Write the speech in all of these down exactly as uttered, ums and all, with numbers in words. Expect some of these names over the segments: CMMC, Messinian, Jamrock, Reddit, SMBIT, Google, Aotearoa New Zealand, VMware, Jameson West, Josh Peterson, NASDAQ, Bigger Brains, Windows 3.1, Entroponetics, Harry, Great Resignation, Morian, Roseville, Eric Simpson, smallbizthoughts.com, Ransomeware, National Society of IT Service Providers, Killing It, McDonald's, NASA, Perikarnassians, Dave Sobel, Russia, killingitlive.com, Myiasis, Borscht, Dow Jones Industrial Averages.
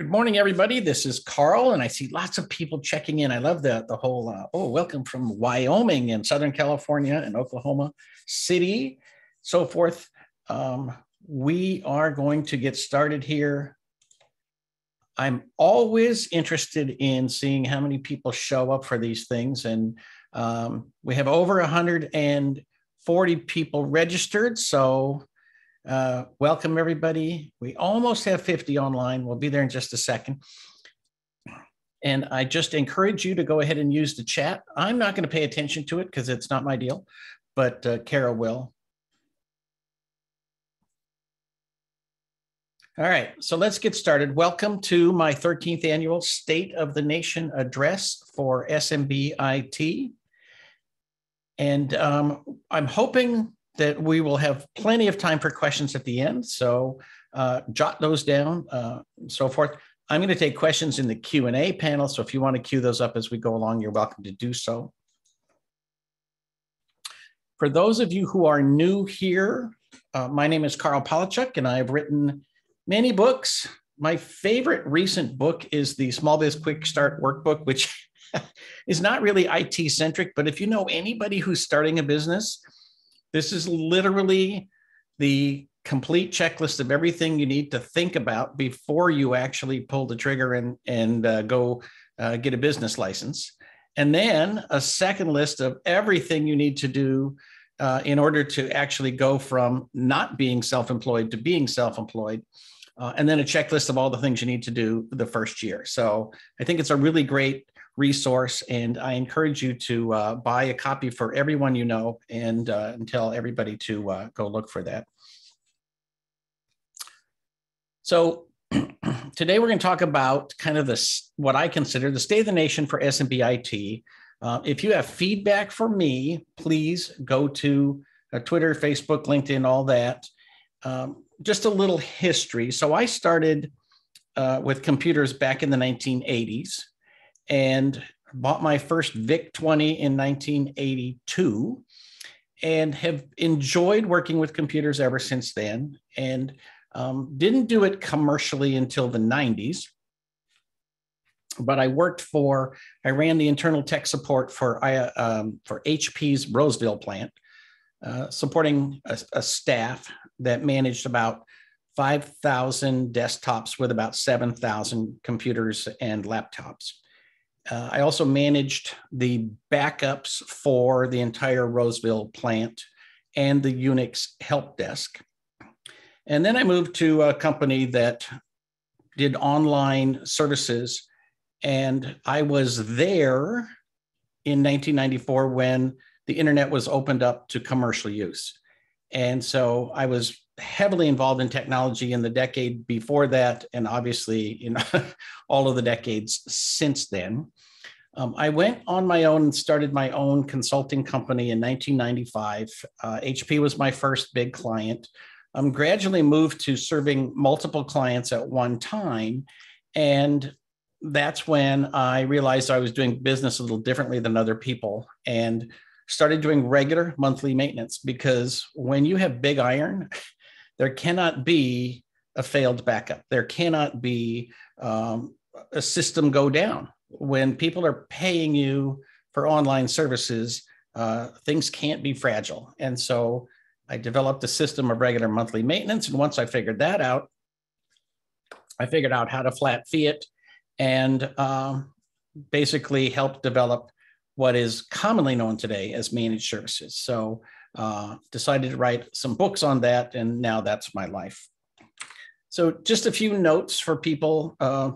Good morning, everybody. This is Karl, and I see lots of people checking in. I love the, the whole, uh, oh, welcome from Wyoming and Southern California and Oklahoma City, so forth. Um, we are going to get started here. I'm always interested in seeing how many people show up for these things. And um, we have over one hundred forty people registered, so Uh, welcome everybody. We almost have fifty online. We'll be there in just a second. And I just encourage you to go ahead and use the chat. I'm not going to pay attention to it because it's not my deal, but uh, Kara will. All right, so let's get started. Welcome to my thirteenth annual State of the Nation address for S M B I T. And um, I'm hoping that we will have plenty of time for questions at the end, so uh, jot those down, uh, and so forth. I'm going to take questions in the Q and A panel, so if you want to queue those up as we go along, you're welcome to do so. For those of you who are new here, uh, my name is Karl Palachuk, and I have written many books. My favorite recent book is the Small Biz Quick Start Workbook, which is not really I T-centric, but if you know anybody who's starting a business, this is literally the complete checklist of everything you need to think about before you actually pull the trigger and, and uh, go uh, get a business license. And then a second list of everything you need to do uh, in order to actually go from not being self-employed to being self-employed. Uh, and then a checklist of all the things you need to do the first year. So I think it's a really great resource, and I encourage you to uh, buy a copy for everyone you know, and, uh, and tell everybody to uh, go look for that. So today we're going to talk about kind of this, what I consider the state of the nation for S M B I T. Uh, if you have feedback for me, please go to uh, Twitter, Facebook, LinkedIn, all that. Um, just a little history. So I started uh, with computers back in the nineteen eighties. And bought my first V I C twenty in nineteen eighty-two, and have enjoyed working with computers ever since then, and um, didn't do it commercially until the nineties. But I worked for, I ran the internal tech support for, um, for H P's Roseville plant, uh, supporting a, a staff that managed about five thousand desktops with about seven thousand computers and laptops. Uh, I also managed the backups for the entire Roseville plant and the Unix help desk. And then I moved to a company that did online services. And I was there in nineteen ninety-four when the internet was opened up to commercial use. And so I was heavily involved in technology in the decade before that, and obviously, you know, all of the decades since then. Um, I went on my own and started my own consulting company in nineteen ninety-five. Uh, H P was my first big client. Um, gradually moved to serving multiple clients at one time, and that's when I realized I was doing business a little differently than other people, and started doing regular monthly maintenance, because when you have big iron, there cannot be a failed backup. There cannot be um, a system go down. When people are paying you for online services, uh, things can't be fragile. And so I developed a system of regular monthly maintenance. And once I figured that out, I figured out how to flat fee it, and um, basically helped develop what is commonly known today as managed services. So Uh, decided to write some books on that, and now that's my life. So just a few notes for people. Uh,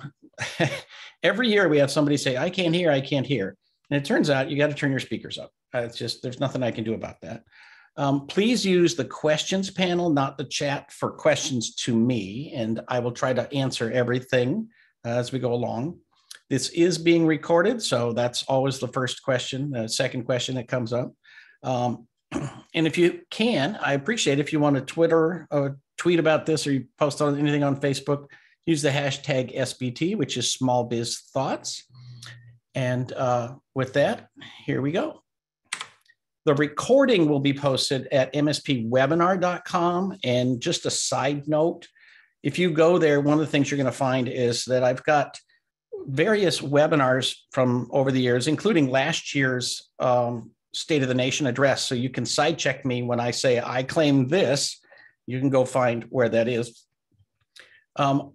every year we have somebody say, I can't hear, I can't hear. And it turns out you got to turn your speakers up. Uh, it's just, there's nothing I can do about that. Um, please use the questions panel, not the chat, for questions to me, and I will try to answer everything uh, as we go along. This is being recorded, so that's always the first question, the second question that comes up. Um, And if you can, I appreciate if you want to Twitter or tweet about this, or you post on anything on Facebook, use the hashtag S B T, which is Small Biz Thoughts. And uh, with that, here we go. The recording will be posted at M S P webinar dot com. And just a side note, if you go there, one of the things you're going to find is that I've got various webinars from over the years, including last year's um, State of the Nation address. So you can side check me when I say I claim this. You can go find where that is. Um,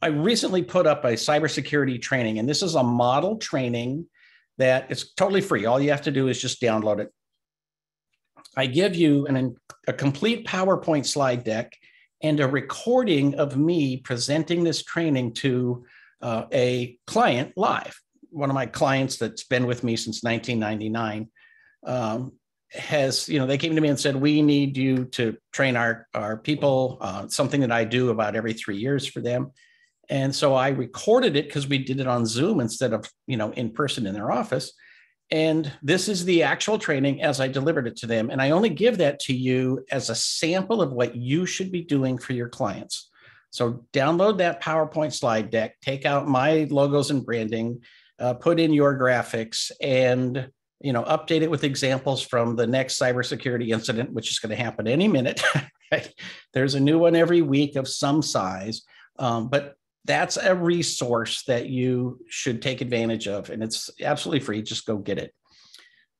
I recently put up a cybersecurity training, and this is a model training that it's totally free. All you have to do is just download it. I give you an, a complete PowerPoint slide deck and a recording of me presenting this training to uh, a client live. One of my clients that's been with me since nineteen ninety-nine um, has, you know, they came to me and said, we need you to train our, our people, uh, something that I do about every three years for them. And so I recorded it because we did it on Zoom instead of, you know, in person in their office. And this is the actual training as I delivered it to them. And I only give that to you as a sample of what you should be doing for your clients. So download that PowerPoint slide deck, take out my logos and branding, uh, put in your graphics, and, you know, update it with examples from the next cybersecurity incident, which is going to happen any minute. Right? There's a new one every week of some size, um, but that's a resource that you should take advantage of, and it's absolutely free. Just go get it.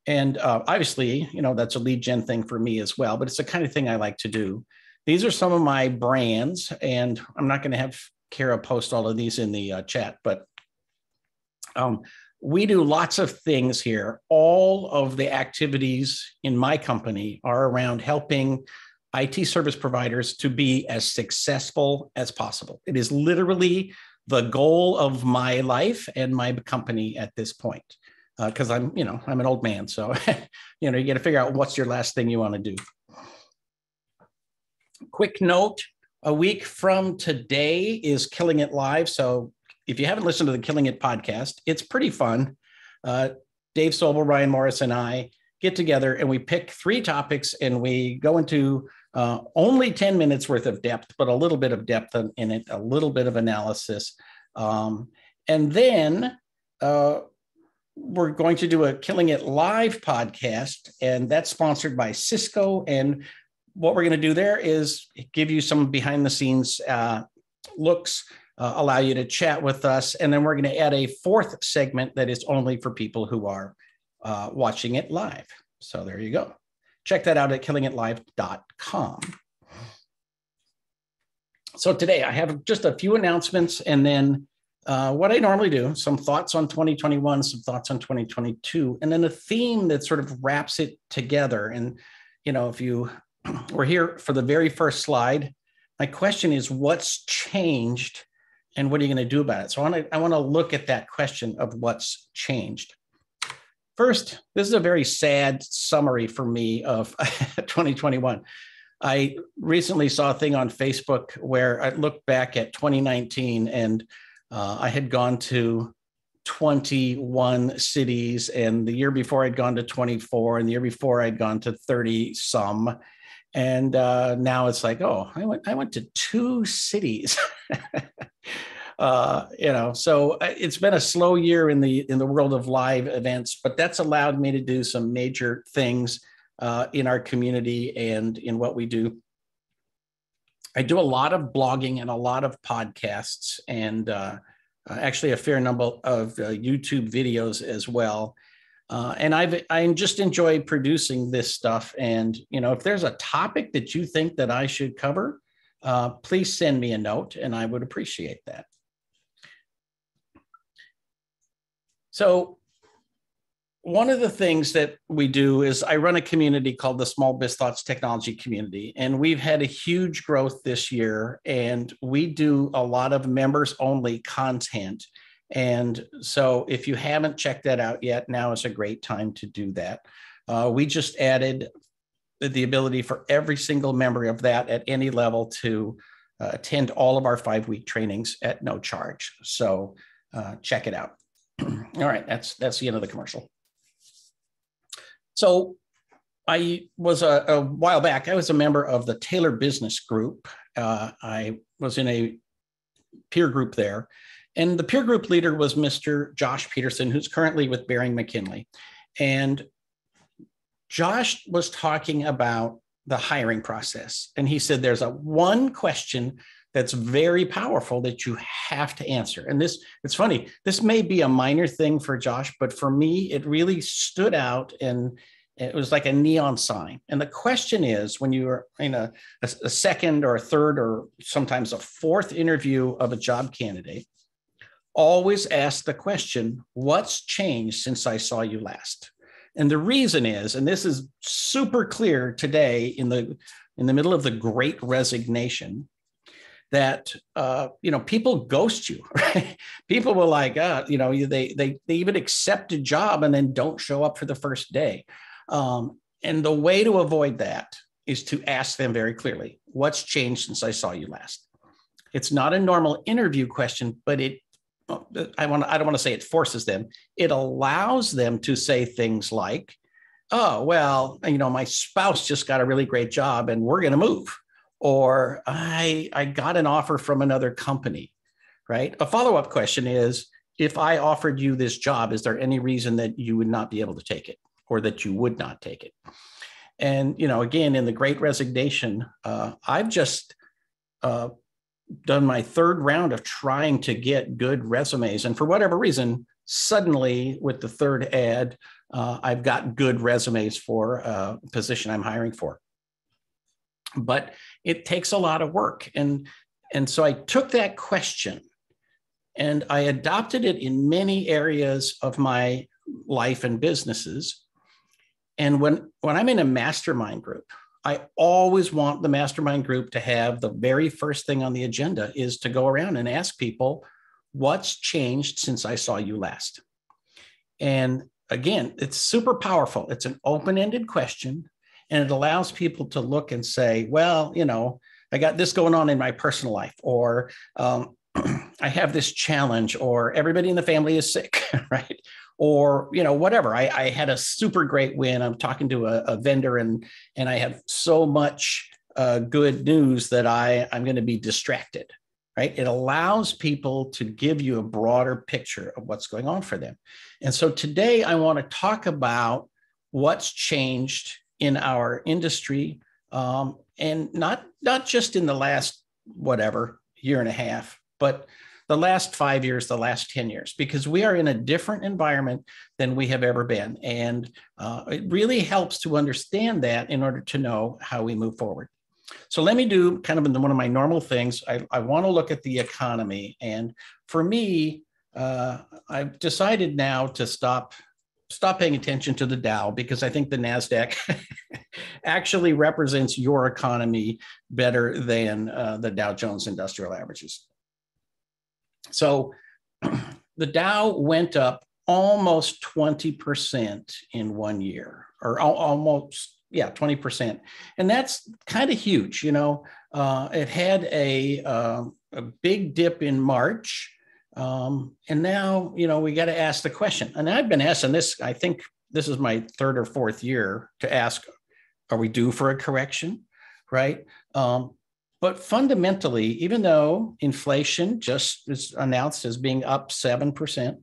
And uh, obviously, you know, that's a lead gen thing for me as well, but it's the kind of thing I like to do. These are some of my brands, and I'm not going to have Kara post all of these in the uh, chat, but um, we do lots of things here. All of the activities in my company are around helping I T service providers to be as successful as possible. It is literally the goal of my life and my company at this point, because uh, I'm, you know, I'm an old man. So, you know, you got to figure out what's your last thing you want to do. Quick note, a week from today is Killing It Live. So if you haven't listened to the Killing It podcast, it's pretty fun. Uh, Dave Sobel, Ryan Morris, and I get together and we pick three topics and we go into Uh, only ten minutes worth of depth, but a little bit of depth in it, a little bit of analysis. Um, and then uh, we're going to do a Killing It Live podcast, and that's sponsored by Cisco. And what we're going to do there is give you some behind the scenes uh, looks, uh, allow you to chat with us. And then we're going to add a fourth segment that is only for people who are uh, watching it live. So there you go. Check that out at killing it live dot com. So today I have just a few announcements, and then uh, what I normally do, some thoughts on twenty twenty-one, some thoughts on twenty twenty-two, and then a theme that sort of wraps it together. And, you know, if you were here for the very first slide, my question is, what's changed and what are you going to do about it? So I want to I want to look at that question of what's changed. First, this is a very sad summary for me of twenty twenty-one. I recently saw a thing on Facebook where I looked back at twenty nineteen, and uh, I had gone to twenty-one cities, and the year before I'd gone to twenty-four, and the year before I'd gone to thirty some. And uh, now it's like, oh, I went, I went to two cities. Uh, you know, so it's been a slow year in the in the world of live events, but that's allowed me to do some major things uh, in our community and in what we do. I do a lot of blogging and a lot of podcasts, and uh, actually a fair number of uh, YouTube videos as well. Uh, and I've I just enjoy producing this stuff. And you know, if there's a topic that you think that I should cover, uh, please send me a note, and I would appreciate that. So one of the things that we do is I run a community called the Small Biz Thoughts Technology Community, and we've had a huge growth this year, and we do a lot of members only content. And so if you haven't checked that out yet, now is a great time to do that. Uh, we just added the ability for every single member of that at any level to uh, attend all of our five-week trainings at no charge. So uh, check it out. All right, that's that's the end of the commercial. So I was a, a while back, I was a member of the Taylor Business Group. Uh, I was in a peer group there. And the peer group leader was Mister Josh Peterson, who's currently with Bering McKinley. And Josh was talking about the hiring process. And he said, there's a one question that's very powerful that you have to answer. And this, it's funny, this may be a minor thing for Josh, but for me, it really stood out, and it was like a neon sign. And the question is, when you are in a, a, a second or a third or sometimes a fourth interview of a job candidate, always ask the question, what's changed since I saw you last? And the reason is, and this is super clear today in the in the middle of the Great Resignation, that uh, you know, people ghost you. Right? People were like, uh, you know, they they they even accept a job and then don't show up for the first day. Um, and the way to avoid that is to ask them very clearly, what's changed since I saw you last? It's not a normal interview question, but it I want to, I don't want to say it forces them. It allows them to say things like, oh, well, you know, my spouse just got a really great job and we're going to move. Or I, I got an offer from another company, right? A follow-up question is, if I offered you this job, is there any reason that you would not be able to take it or that you would not take it? And, you know, again, in the Great Resignation, uh, I've just, uh, done my third round of trying to get good resumes. And for whatever reason, suddenly with the third ad, uh, I've got good resumes for a position I'm hiring for. But it takes a lot of work. And, and so I took that question and I adopted it in many areas of my life and businesses. And when, when I'm in a mastermind group, I always want the mastermind group to have the very first thing on the agenda is to go around and ask people, what's changed since I saw you last? And again, it's super powerful. It's an open-ended question, and it allows people to look and say, well, you know, I got this going on in my personal life, or um, I have this challenge, or everybody in the family is sick, right? Or, you know, whatever. I, I had a super great win. I'm talking to a, a vendor and, and I have so much uh, good news that I, I'm going to be distracted, right? It allows people to give you a broader picture of what's going on for them. And so today I want to talk about what's changed in our industry, um, and not, not just in the last, whatever, year and a half, but the last five years, the last ten years, because we are in a different environment than we have ever been. And uh, it really helps to understand that in order to know how we move forward. So let me do kind of one of my normal things. I, I want to look at the economy. And for me, uh, I've decided now to stop, stop paying attention to the Dow, because I think the NASDAQ actually represents your economy better than uh, the Dow Jones Industrial Averages. So the Dow went up almost twenty percent in one year, or almost, yeah, twenty percent. And that's kind of huge, you know. Uh, it had a, uh, a big dip in March. Um, and now, you know, we got to ask the question. And I've been asking this, I think this is my third or fourth year to ask, are we due for a correction, right? Um, But fundamentally, even though inflation just is announced as being up seven percent,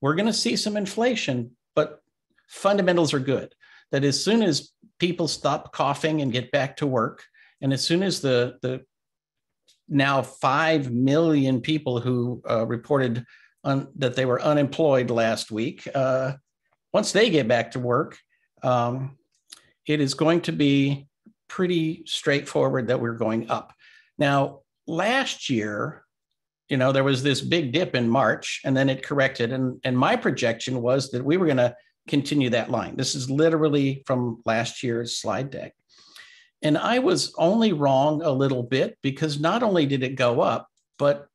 we're going to see some inflation, but fundamentals are good. That as soon as people stop coughing and get back to work, and as soon as the, the now five million people who uh, reported un, that they were unemployed last week, uh, once they get back to work, um, it is going to be pretty straightforward that we're going up. Now, last year, you know, there was this big dip in March, and then it corrected. And, and my projection was that we were going to continue that line. This is literally from last year's slide deck. And I was only wrong a little bit, because not only did it go up, but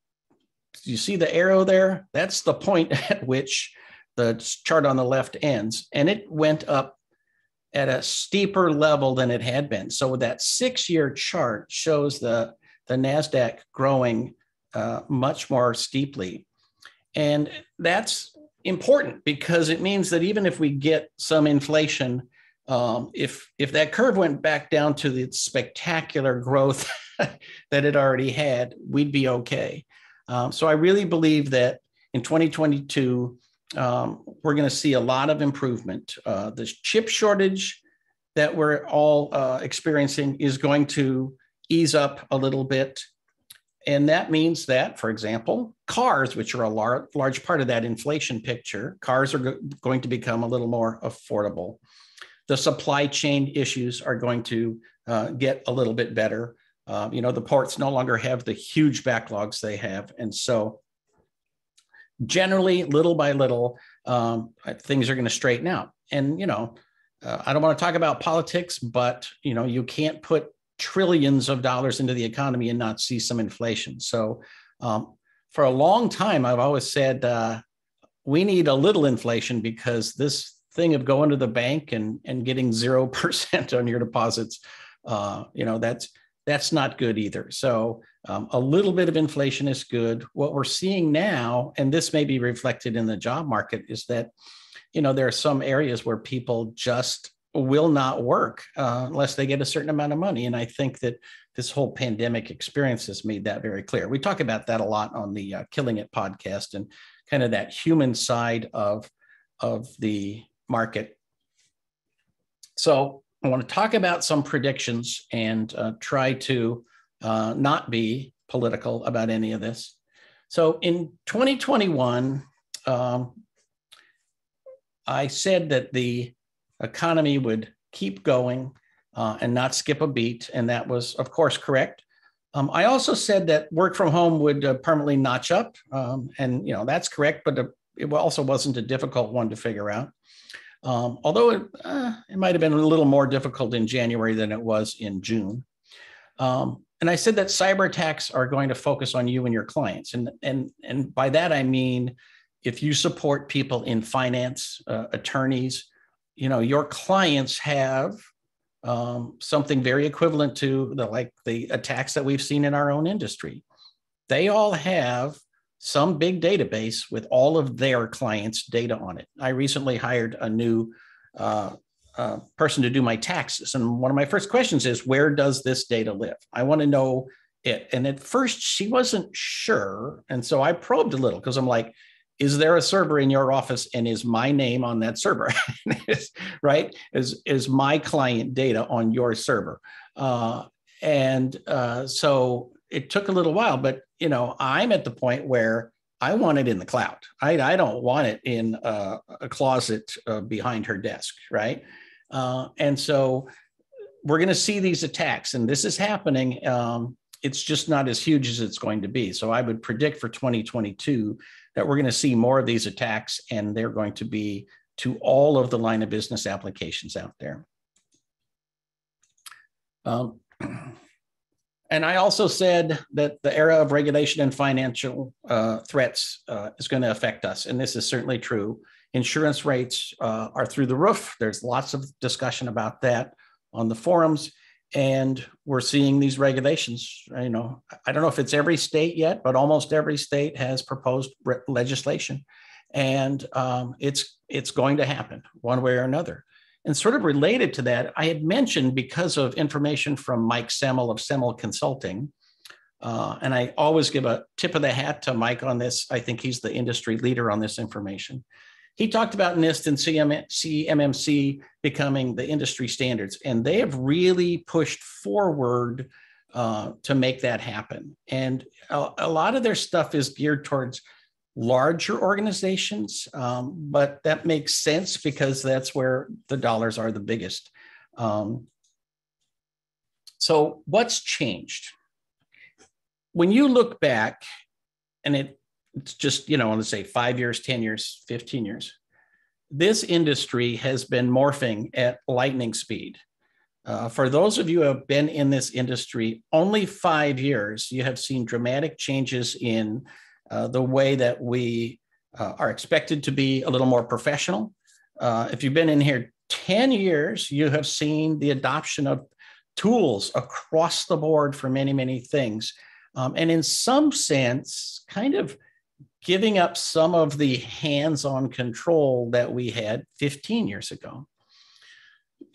you see the arrow there? That's the point at which the chart on the left ends. And it went up at a steeper level than it had been. So that six-year chart shows the, the NASDAQ growing uh, much more steeply. And that's important, because it means that even if we get some inflation, um, if, if that curve went back down to the spectacular growth that it already had, we'd be okay. Um, so I really believe that in twenty twenty-two, Um, we're going to see a lot of improvement. Uh, this chip shortage that we're all uh, experiencing is going to ease up a little bit. And that means that, for example, cars, which are a lar- large part of that inflation picture, cars are go- going to become a little more affordable. The supply chain issues are going to uh, get a little bit better. Uh, you know, the ports no longer have the huge backlogs they have. And so generally, little by little, um, things are going to straighten out. And, you know, uh, I don't want to talk about politics, but, you know, you can't put trillions of dollars into the economy and not see some inflation. So um, for a long time, I've always said uh, we need a little inflation, because this thing of going to the bank and, and getting zero percent on your deposits, uh, you know, that's that's not good either. So um, a little bit of inflation is good. What we're seeing now, and this may be reflected in the job market, is that, you know, there are some areas where people just will not work uh, unless they get a certain amount of money. And I think that this whole pandemic experience has made that very clear. We talk about that a lot on the uh, Killing It podcast, and kind of that human side of, of the market. So I want to talk about some predictions and uh, try to uh, not be political about any of this. So in twenty twenty-one, um, I said that the economy would keep going uh, and not skip a beat. And that was, of course, correct. Um, I also said that work from home would uh, permanently notch up. Um, and, you know, that's correct, but uh, it also wasn't a difficult one to figure out. Um, although it, uh, it might've been a little more difficult in January than it was in June. Um, and I said that cyber attacks are going to focus on you and your clients. And, and, and by that, I mean, if you support people in finance, uh, attorneys, you know, your clients have um, something very equivalent to the like the attacks that we've seen in our own industry. They all have some big database with all of their clients' data on it. I recently hired a new uh, uh, person to do my taxes, and one of my first questions is, where does this data live? I want to know it. And at first, she wasn't sure, and so I probed a little, because I'm like, is there a server in your office, and is my name on that server, right? Is, is my client data on your server? Uh, and uh, so it took a little while, but you know, I'm at the point where I want it in the cloud. I, I don't want it in uh, a closet uh, behind her desk, right? Uh, and so we're gonna see these attacks, and this is happening. Um, it's just not as huge as it's going to be. So I would predict for twenty twenty-two that we're going to see more of these attacks, and they're going to be to all of the line of business applications out there. Um, and I also said that the era of regulation and financial uh, threats uh, is going to affect us, and this is certainly true. Insurance rates uh, are through the roof. There's lots of discussion about that on the forums, and we're seeing these regulations. You know, I don't know if it's every state yet, but almost every state has proposed re- legislation, and um, it's it's going to happen one way or another. And sort of related to that, I had mentioned, because of information from Mike Semel of Semel Consulting, uh, and I always give a tip of the hat to Mike on this. I think he's the industry leader on this information. He talked about NIST and C M M C becoming the industry standards, and they have really pushed forward uh, to make that happen. And a, a lot of their stuff is geared towards larger organizations, um, but that makes sense, because that's where the dollars are the biggest. Um, so what's changed? When you look back, and it It's just, you know, let's say five years, ten years, fifteen years. This industry has been morphing at lightning speed. Uh, for those of you who have been in this industry only five years, you have seen dramatic changes in uh, the way that we uh, are expected to be a little more professional. Uh, if you've been in here ten years, you have seen the adoption of tools across the board for many, many things. Um, and in some sense, kind of giving up some of the hands-on control that we had fifteen years ago.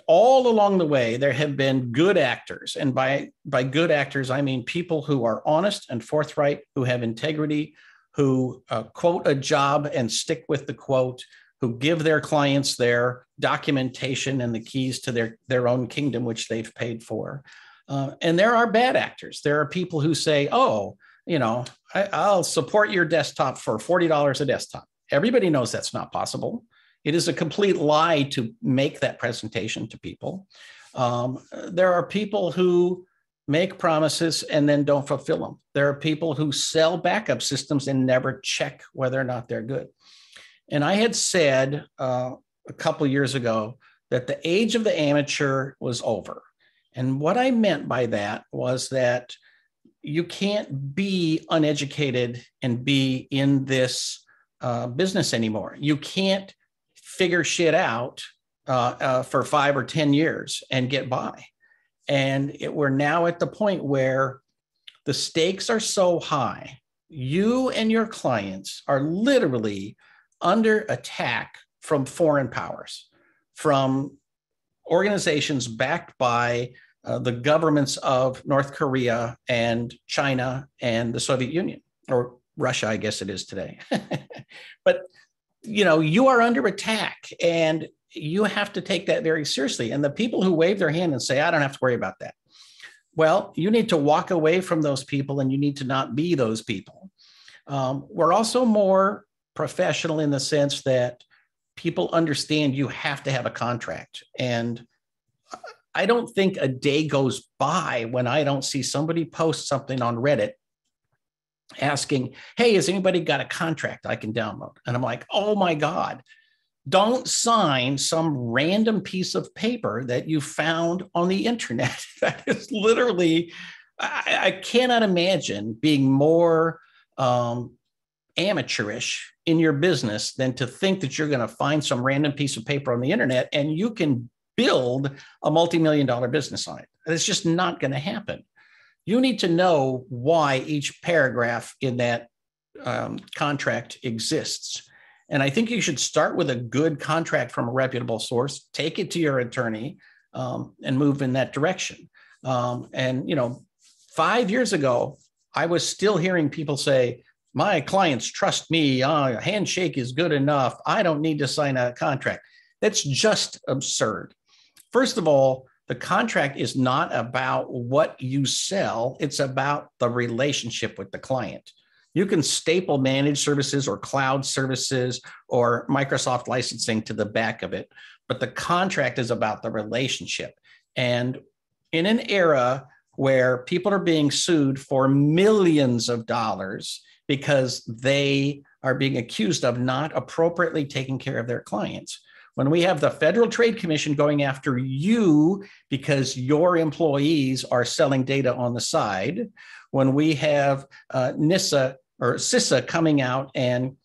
All along the way, there have been good actors. And by, by good actors, I mean people who are honest and forthright, who have integrity, who uh, quote a job and stick with the quote, who give their clients their documentation and the keys to their, their own kingdom, which they've paid for. Uh, and there are bad actors. There are people who say, oh, you know, I, I'll support your desktop for forty dollars a desktop. Everybody knows that's not possible. It is a complete lie to make that presentation to people. Um, there are people who make promises and then don't fulfill them. There are people who sell backup systems and never check whether or not they're good. And I had said uh, a couple years ago that the age of the amateur was over. And what I meant by that was that you can't be uneducated and be in this uh, business anymore. You can't figure shit out uh, uh, for five or ten years and get by. And it, we're now at the point where the stakes are so high, you and your clients are literally under attack from foreign powers, from organizations backed by uh, the governments of North Korea and China and the Soviet Union, or Russia, I guess it is today. But you know, you are under attack and you have to take that very seriously. And the people who wave their hand and say, I don't have to worry about that. Well, you need to walk away from those people and you need to not be those people. Um, we're also more professional in the sense that people understand you have to have a contract. And I don't think a day goes by when I don't see somebody post something on Reddit asking, hey, has anybody got a contract I can download? And I'm like, oh my God, don't sign some random piece of paper that you found on the internet. That is literally, I, I cannot imagine being more um, amateurish in your business than to think that you're going to find some random piece of paper on the internet and you can build a multi-million dollar business on it. It's just not going to happen. You need to know why each paragraph in that um, contract exists. And I think you should start with a good contract from a reputable source, take it to your attorney, um, and move in that direction. Um, and, you know, five years ago, I was still hearing people say, my clients trust me, uh, a handshake is good enough, I don't need to sign a contract. That's just absurd. First of all, the contract is not about what you sell. It's about the relationship with the client. You can staple managed services or cloud services or Microsoft licensing to the back of it, but the contract is about the relationship. And in an era where people are being sued for millions of dollars because they are being accused of not appropriately taking care of their clients, when we have the Federal Trade Commission going after you because your employees are selling data on the side, when we have uh, NISA or CISA coming out and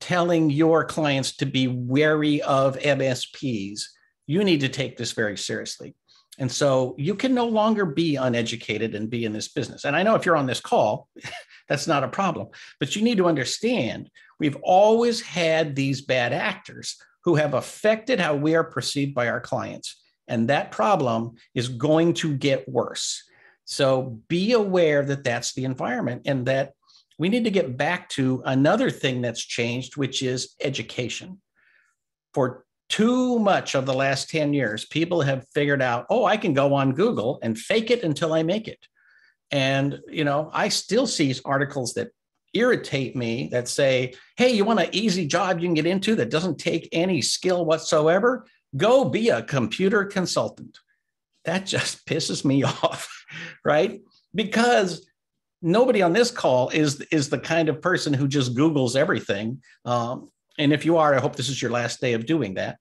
telling your clients to be wary of M S Ps, you need to take this very seriously. And so you can no longer be uneducated and be in this business. And I know if you're on this call, that's not a problem, but you need to understand we've always had these bad actors who have affected how we are perceived by our clients. And that problem is going to get worse. So be aware that that's the environment and that we need to get back to another thing that's changed, which is education. For too much of the last ten years, people have figured out, oh, I can go on Google and fake it until I make it. And, you know, I still see articles that irritate me that say, hey, you want an easy job you can get into that doesn't take any skill whatsoever? Go be a computer consultant. That just pisses me off, right? Because nobody on this call is, is the kind of person who just Googles everything. Um, and if you are, I hope this is your last day of doing that.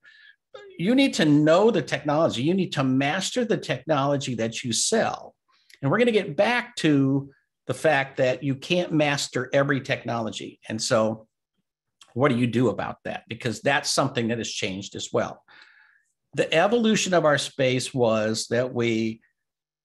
You need to know the technology. You need to master the technology that you sell. And we're going to get back to the fact that you can't master every technology. And so what do you do about that? Because that's something that has changed as well. The evolution of our space was that we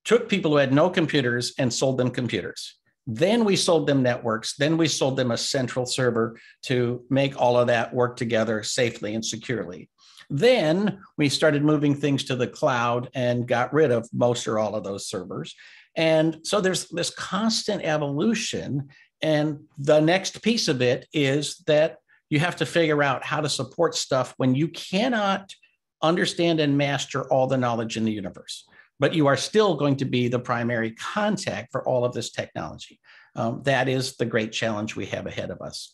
took people who had no computers and sold them computers. Then we sold them networks. Then we sold them a central server to make all of that work together safely and securely. Then we started moving things to the cloud and got rid of most or all of those servers. And so there's this constant evolution. And the next piece of it is that you have to figure out how to support stuff when you cannot understand and master all the knowledge in the universe. but you are still going to be the primary contact for all of this technology. Um, that is the great challenge we have ahead of us.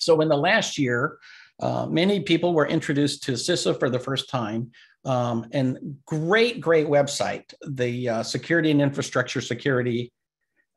So in the last year, uh, many people were introduced to CISA for the first time, um, and great, great website, the uh, Security and Infrastructure Security,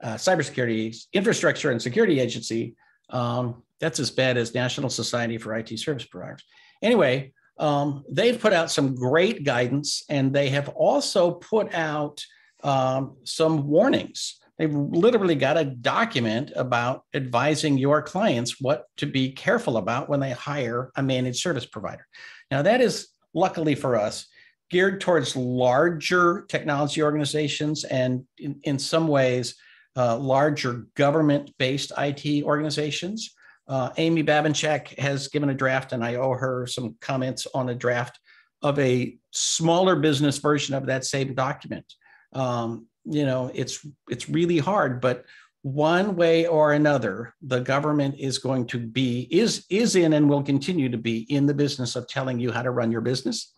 uh, Cybersecurity Infrastructure and Security Agency. Um, that's as bad as National Society for I T Service Providers. Anyway, um, they've put out some great guidance, and they have also put out um, some warnings. They've literally got a document about advising your clients what to be careful about when they hire a managed service provider. Now, that is luckily for us geared towards larger technology organizations and in, in some ways uh, larger government-based I T organizations. Uh, Amy Babinchak has given a draft, and I owe her some comments on a draft of a smaller business version of that same document. Um, you know, it's it's really hard, but one way or another, the government is going to be, is, is in and will continue to be in the business of telling you how to run your business,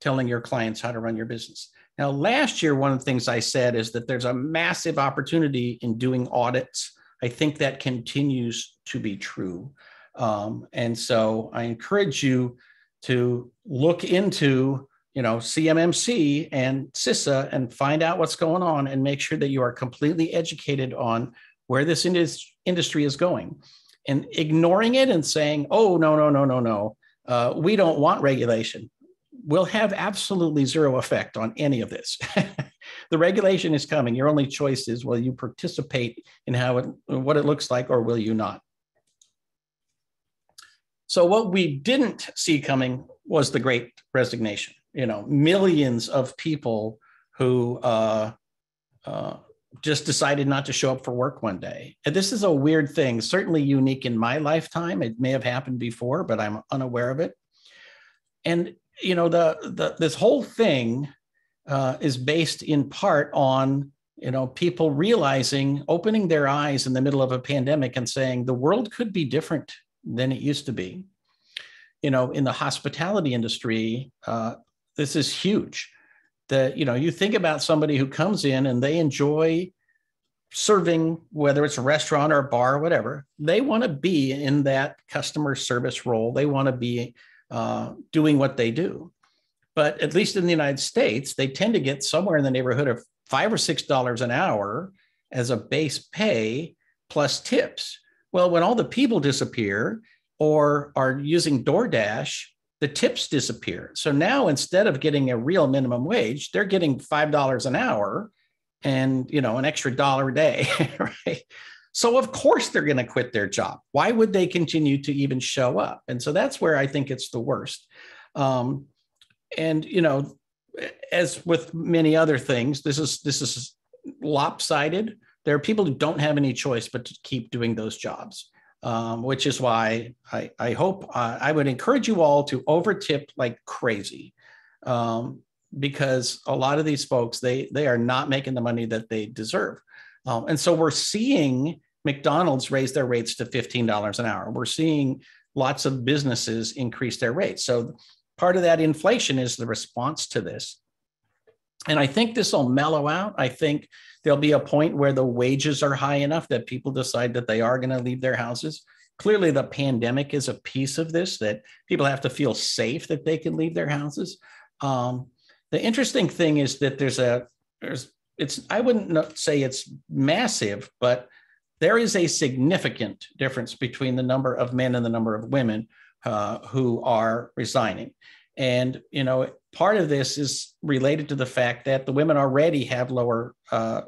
telling your clients how to run your business. Now, last year, one of the things I said is that there's a massive opportunity in doing audits. I think that continues to be true. Um, and so I encourage you to look into you know, C M M C and CISA and find out what's going on and make sure that you are completely educated on where this indus- industry is going. And ignoring it and saying, oh, no, no, no, no, no, uh, we don't want regulation, will have absolutely zero effect on any of this. The regulation is coming. Your only choice is, will you participate in how it, what it looks like, or will you not? So what we didn't see coming was the Great Resignation. You know, millions of people who uh, uh, just decided not to show up for work one day. And this is a weird thing, certainly unique in my lifetime. It may have happened before, but I'm unaware of it. And, you know, the, the this whole thing uh, is based in part on, you know, people realizing, opening their eyes in the middle of a pandemic and saying the world could be different than it used to be. You know, in the hospitality industry, uh, this is huge. That, you know, you think about somebody who comes in and they enjoy serving, whether it's a restaurant or a bar or whatever, they want to be in that customer service role. They want to be uh, doing what they do. But at least in the United States, they tend to get somewhere in the neighborhood of five or six dollars an hour as a base pay plus tips. Well, when all the people disappear or are using DoorDash, the tips disappear. So now instead of getting a real minimum wage, they're getting five dollars an hour and, you know, an extra dollar a day, right? So of course they're going to quit their job. Why would they continue to even show up? And so that's where I think it's the worst. Um, and, you know, as with many other things, this is, this is lopsided. There are people who don't have any choice but to keep doing those jobs. Um, which is why I, I hope uh, I would encourage you all to overtip like crazy, um, because a lot of these folks, they, they are not making the money that they deserve. Um, and so we're seeing McDonald's raise their rates to fifteen dollars an hour. We're seeing lots of businesses increase their rates. So part of that inflation is the response to this. And I think this will mellow out. I think there'll be a point where the wages are high enough that people decide that they are going to leave their houses. Clearly, the pandemic is a piece of this, that people have to feel safe that they can leave their houses. Um, the interesting thing is that there's a, there's, it's, I wouldn't say it's massive, but there is a significant difference between the number of men and the number of women uh, who are resigning. And, you know, part of this is related to the fact that the women already have lower uh,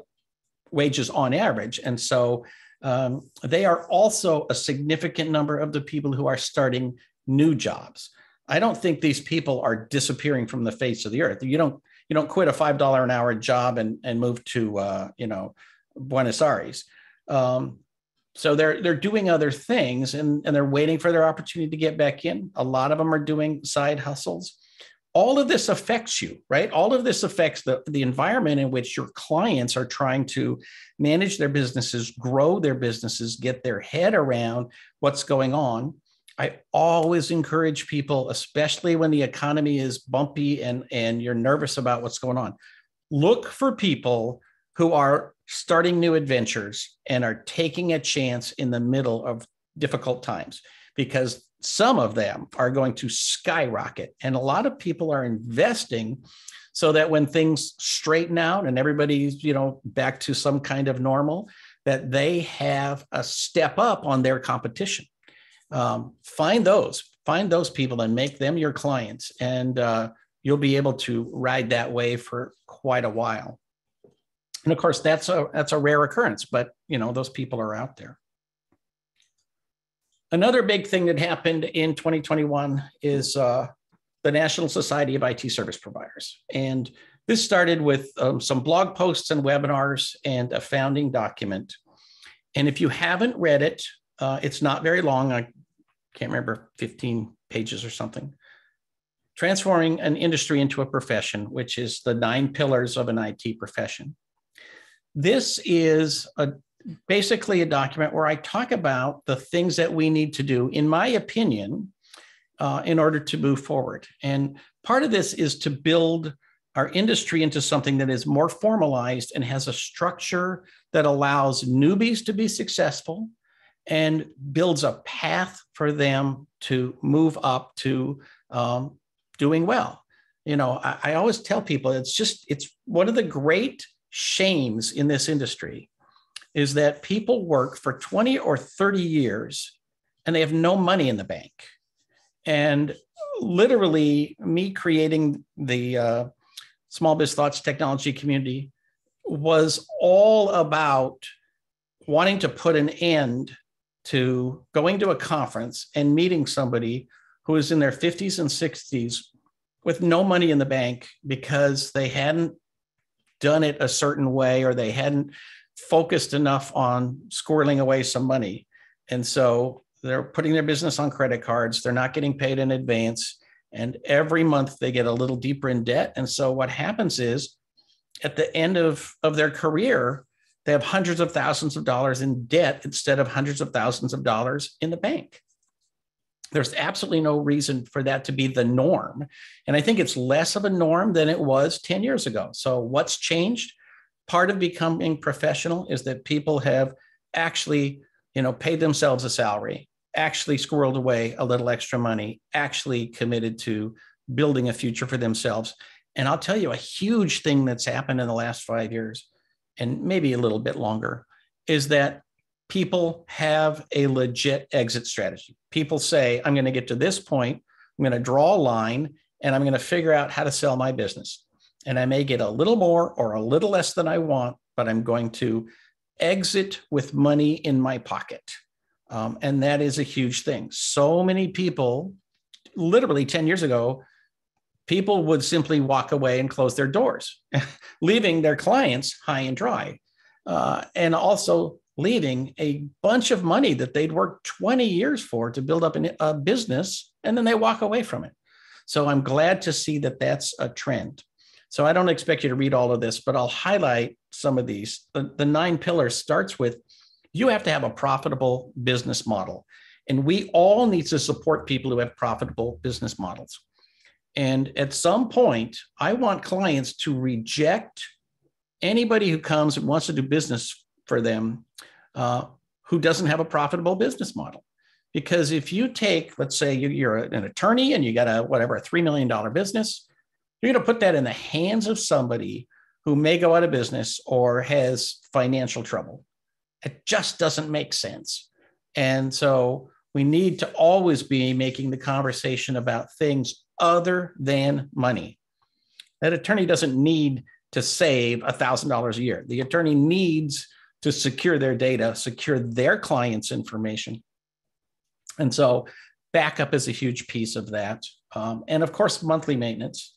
wages on average. And so um, they are also a significant number of the people who are starting new jobs. I don't think these people are disappearing from the face of the earth. You don't you don't quit a five dollars an hour job and, and move to, uh, you know, Buenos Aires. Um, so they're they're doing other things and, and they're waiting for their opportunity to get back in. A lot of them are doing side hustles. All of this affects you, right? All of this affects the, the environment in which your clients are trying to manage their businesses, grow their businesses, get their head around what's going on. I always encourage people, especially when the economy is bumpy and, and you're nervous about what's going on, look for people who are starting new adventures and are taking a chance in the middle of difficult times, because some of them are going to skyrocket. And a lot of people are investing so that when things straighten out and everybody's, you know, back to some kind of normal, that they have a step up on their competition. Um, find those, find those people and make them your clients. And uh, you'll be able to ride that wave for quite a while. And of course, that's a, that's a rare occurrence, but you know, those people are out there. Another big thing that happened in twenty twenty-one is uh, the National Society of I T Service Providers. And this started with um, some blog posts and webinars and a founding document. And if you haven't read it, uh, it's not very long. I can't remember, fifteen pages or something. Transforming an industry into a profession, which is the nine pillars of an I T profession. This is a basically a document where I talk about the things that we need to do, in my opinion, uh, in order to move forward. And part of this is to build our industry into something that is more formalized and has a structure that allows newbies to be successful and builds a path for them to move up to um, doing well. You know, I, I always tell people, it's just, it's one of the great shames in this industry is that people work for twenty or thirty years and they have no money in the bank. And literally me creating the uh, Small Biz Thoughts Technology Community was all about wanting to put an end to going to a conference and meeting somebody who is in their fifties and sixties with no money in the bank because they hadn't done it a certain way or they hadn't focused enough on squirreling away some money. And so they're putting their business on credit cards. They're not getting paid in advance. And every month they get a little deeper in debt. And so what happens is at the end of, of their career, they have hundreds of thousands of dollars in debt instead of hundreds of thousands of dollars in the bank. There's absolutely no reason for that to be the norm. And I think it's less of a norm than it was ten years ago. So what's changed? Part of becoming professional is that people have actually, you know, paid themselves a salary, actually squirreled away a little extra money, actually committed to building a future for themselves. And I'll tell you a huge thing that's happened in the last five years, and maybe a little bit longer, is that people have a legit exit strategy. People say, I'm going to get to this point, I'm going to draw a line, and I'm going to figure out how to sell my business. And I may get a little more or a little less than I want, but I'm going to exit with money in my pocket. Um, and that is a huge thing. So many people, literally ten years ago, people would simply walk away and close their doors, leaving their clients high and dry, uh, and also leaving a bunch of money that they'd worked twenty years for to build up an, a business, and then they walk away from it. So I'm glad to see that that's a trend. So I don't expect you to read all of this, but I'll highlight some of these. The, the nine pillars starts with, you have to have a profitable business model. And we all need to support people who have profitable business models. And at some point, I want clients to reject anybody who comes and wants to do business for them uh, who doesn't have a profitable business model. Because if you take, let's say you, you're an attorney and you got a, whatever, a three million dollar business, you're going to put that in the hands of somebody who may go out of business or has financial trouble. It just doesn't make sense. And so we need to always be making the conversation about things other than money. That attorney doesn't need to save one thousand dollars a year. The attorney needs to secure their data, secure their clients' information. And so backup is a huge piece of that. Um, and of course, monthly maintenance.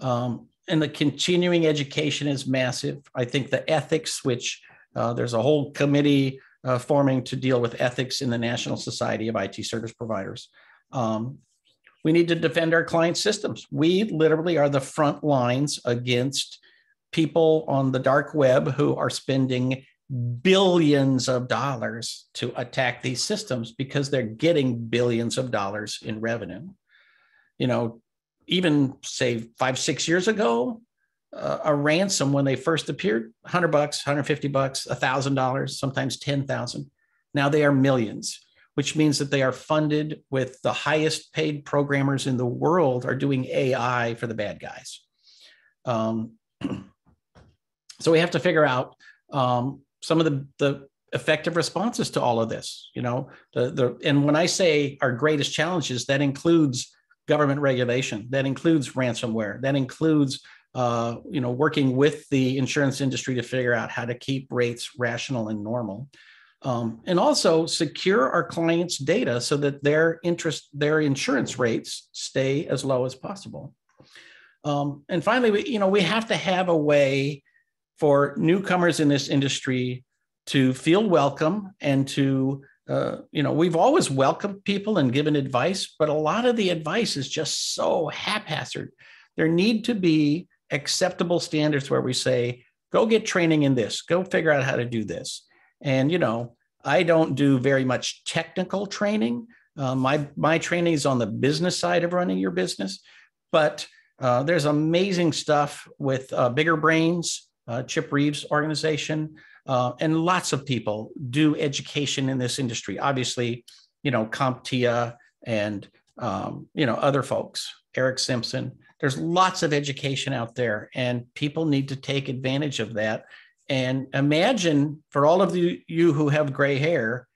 Um, and the continuing education is massive. I think the ethics, which uh, there's a whole committee uh, forming to deal with ethics in the National Society of I T Service Providers. Um, we need to defend our client systems. We literally are the front lines against people on the dark web who are spending billions of dollars to attack these systems because they're getting billions of dollars in revenue. You know, even say five, six years ago, uh, a ransom when they first appeared, one hundred bucks, one hundred fifty bucks, one thousand dollars, sometimes ten thousand. Now they are millions, which means that they are funded with the highest paid programmers in the world are doing A I for the bad guys. Um, so we have to figure out um, some of the, the effective responses to all of this, you know, the, the, and when I say our greatest challenges, that includes government regulation, that includes ransomware, that includes, uh, you know, working with the insurance industry to figure out how to keep rates rational and normal. Um, and also secure our clients' data so that their interest, their insurance rates stay as low as possible. Um, and finally, we, you know, we have to have a way for newcomers in this industry to feel welcome and to, uh, you know, we've always welcomed people and given advice, but a lot of the advice is just so haphazard. There need to be acceptable standards where we say, go get training in this, go figure out how to do this. And, you know, I don't do very much technical training. Uh, my, my training is on the business side of running your business, but uh, there's amazing stuff with uh, Bigger Brains, uh, Chip Reeves' organization, uh, and lots of people do education in this industry. Obviously, you know, CompTIA and, um, you know, other folks, Eric Simpson. There's lots of education out there, and people need to take advantage of that. And imagine, for all of you, you who have gray hair,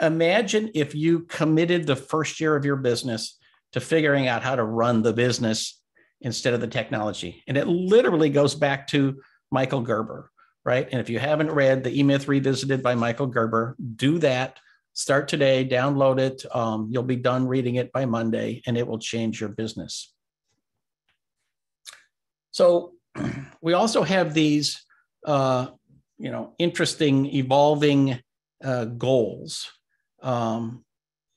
imagine if you committed the first year of your business to figuring out how to run the business instead of the technology. And it literally goes back to Michael Gerber, right? And if you haven't read The E-Myth Revisited by Michael Gerber, do that. Start today, download it. Um, you'll be done reading it by Monday, and it will change your business. So we also have these uh, you know, interesting, evolving uh, goals. Um,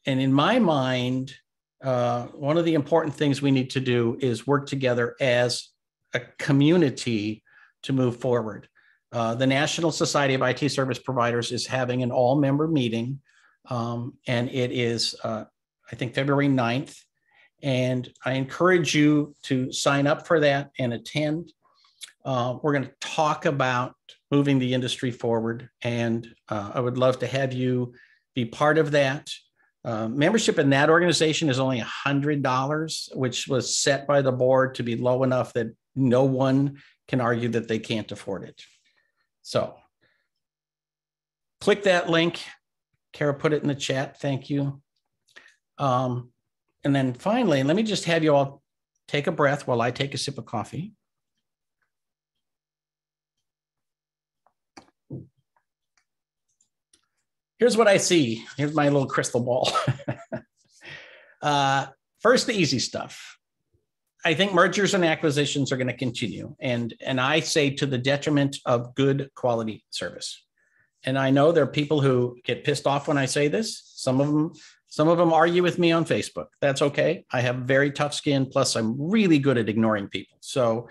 and in my mind, uh, one of the important things we need to do is work together as a community to move forward. Uh, the National Society of I T Service Providers is having an all-member meeting, um, and it is, uh, I think, February ninth. And I encourage you to sign up for that and attend. Uh, we're going to talk about moving the industry forward, and uh, I would love to have you be part of that. Uh, membership in that organization is only one hundred dollars, which was set by the board to be low enough that no one can argue that they can't afford it. So click that link. Kara put it in the chat. Thank you. Um, and then finally, let me just have you all take a breath while I take a sip of coffee. Here's what I see. Here's my little crystal ball. uh, first, the easy stuff. I think mergers and acquisitions are going to continue. And, and I say to the detriment of good quality service. And I know there are people who get pissed off when I say this. Some of them, some of them argue with me on Facebook. That's okay. I have very tough skin. Plus, I'm really good at ignoring people. So,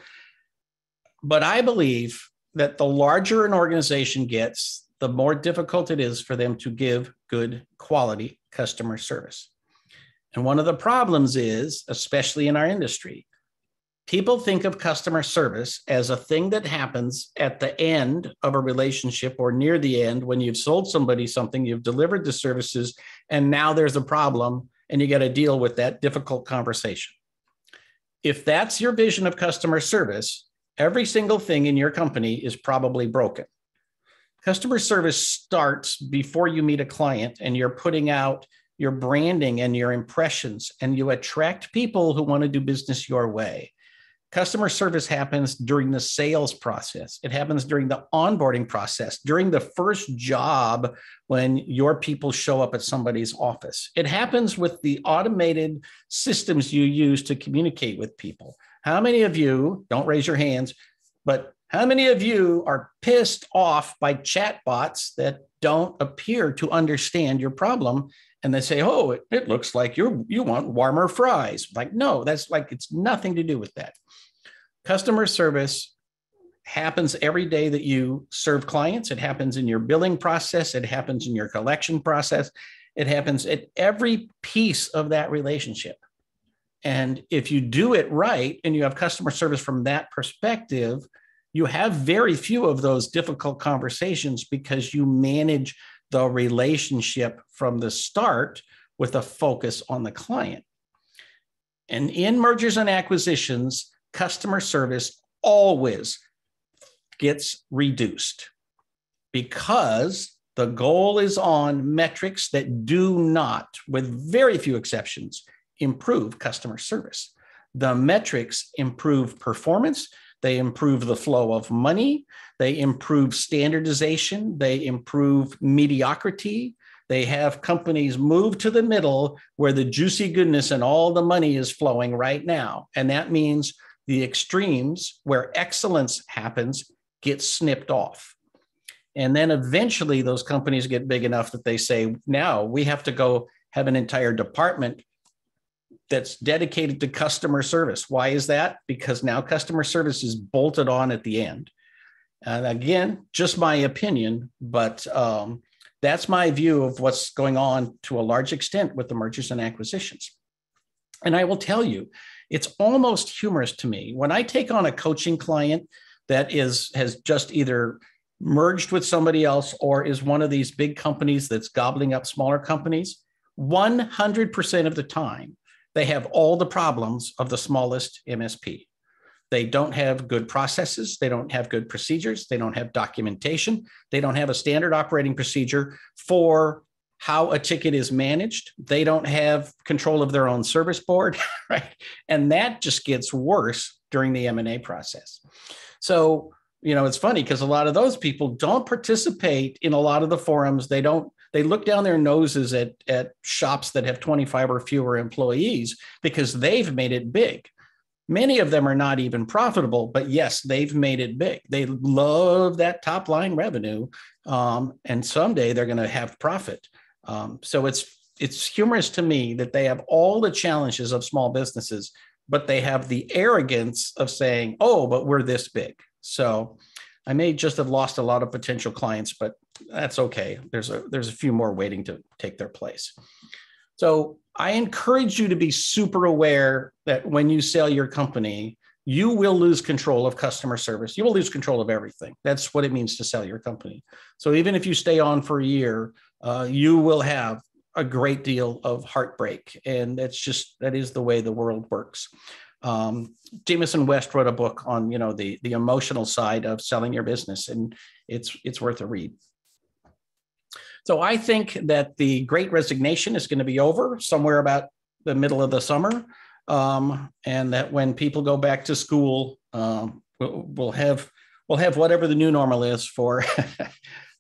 but I believe that the larger an organization gets, the more difficult it is for them to give good quality customer service. And one of the problems is, especially in our industry, people think of customer service as a thing that happens at the end of a relationship or near the end when you've sold somebody something, you've delivered the services, and now there's a problem and you got to deal with that difficult conversation. If that's your vision of customer service, every single thing in your company is probably broken. Customer service starts before you meet a client, and you're putting out your branding and your impressions, and you attract people who want to do business your way. Customer service happens during the sales process. It happens during the onboarding process, during the first job when your people show up at somebody's office. It happens with the automated systems you use to communicate with people. How many of you, don't raise your hands, but how many of you are pissed off by chatbots that don't appear to understand your problem? And they say, oh, it, it looks like you you want warmer fries. Like, no, that's like, it's nothing to do with that. Customer service happens every day that you serve clients. It happens in your billing process. It happens in your collection process. It happens at every piece of that relationship. And if you do it right and you have customer service from that perspective, you have very few of those difficult conversations because you manage the relationship from the start with a focus on the client. And in mergers and acquisitions, customer service always gets reduced because the goal is on metrics that do not, with very few exceptions, improve customer service. The metrics improve performance. They improve the flow of money. They improve standardization. They improve mediocrity. They have companies move to the middle where the juicy goodness and all the money is flowing right now. And that means the extremes where excellence happens get snipped off. And then eventually those companies get big enough that they say, now we have to go have an entire department that's dedicated to customer service. Why is that? Because now customer service is bolted on at the end. And again, just my opinion, but um, that's my view of what's going on to a large extent with the mergers and acquisitions. And I will tell you, it's almost humorous to me. When I take on a coaching client that is has just either merged with somebody else or is one of these big companies that's gobbling up smaller companies, one hundred percent of the time, they have all the problems of the smallest M S P. They don't have good processes. They don't have good procedures. They don't have documentation. They don't have a standard operating procedure for how a ticket is managed. They don't have control of their own service board, right? And that just gets worse during the M and A process. So, you know, it's funny because a lot of those people don't participate in a lot of the forums. They don't They look down their noses at, at shops that have twenty-five or fewer employees because they've made it big. Many of them are not even profitable, but yes, they've made it big. They love that top line revenue, um, and someday they're going to have profit. Um, so it's it's humorous to me that they have all the challenges of small businesses, but they have the arrogance of saying, oh, but we're this big. So I may just have lost a lot of potential clients, but that's okay. There's a, there's a few more waiting to take their place. So I encourage you to be super aware that when you sell your company, you will lose control of customer service. You will lose control of everything. That's what it means to sell your company. So even if you stay on for a year, uh, you will have a great deal of heartbreak. And that's just, that is the way the world works. Um, Jameson West wrote a book on, you know, the, the emotional side of selling your business, and it's, it's worth a read. So I think that the Great Resignation is going to be over somewhere about the middle of the summer. Um, and that when people go back to school, um, we'll, we'll have, we'll have whatever the new normal is for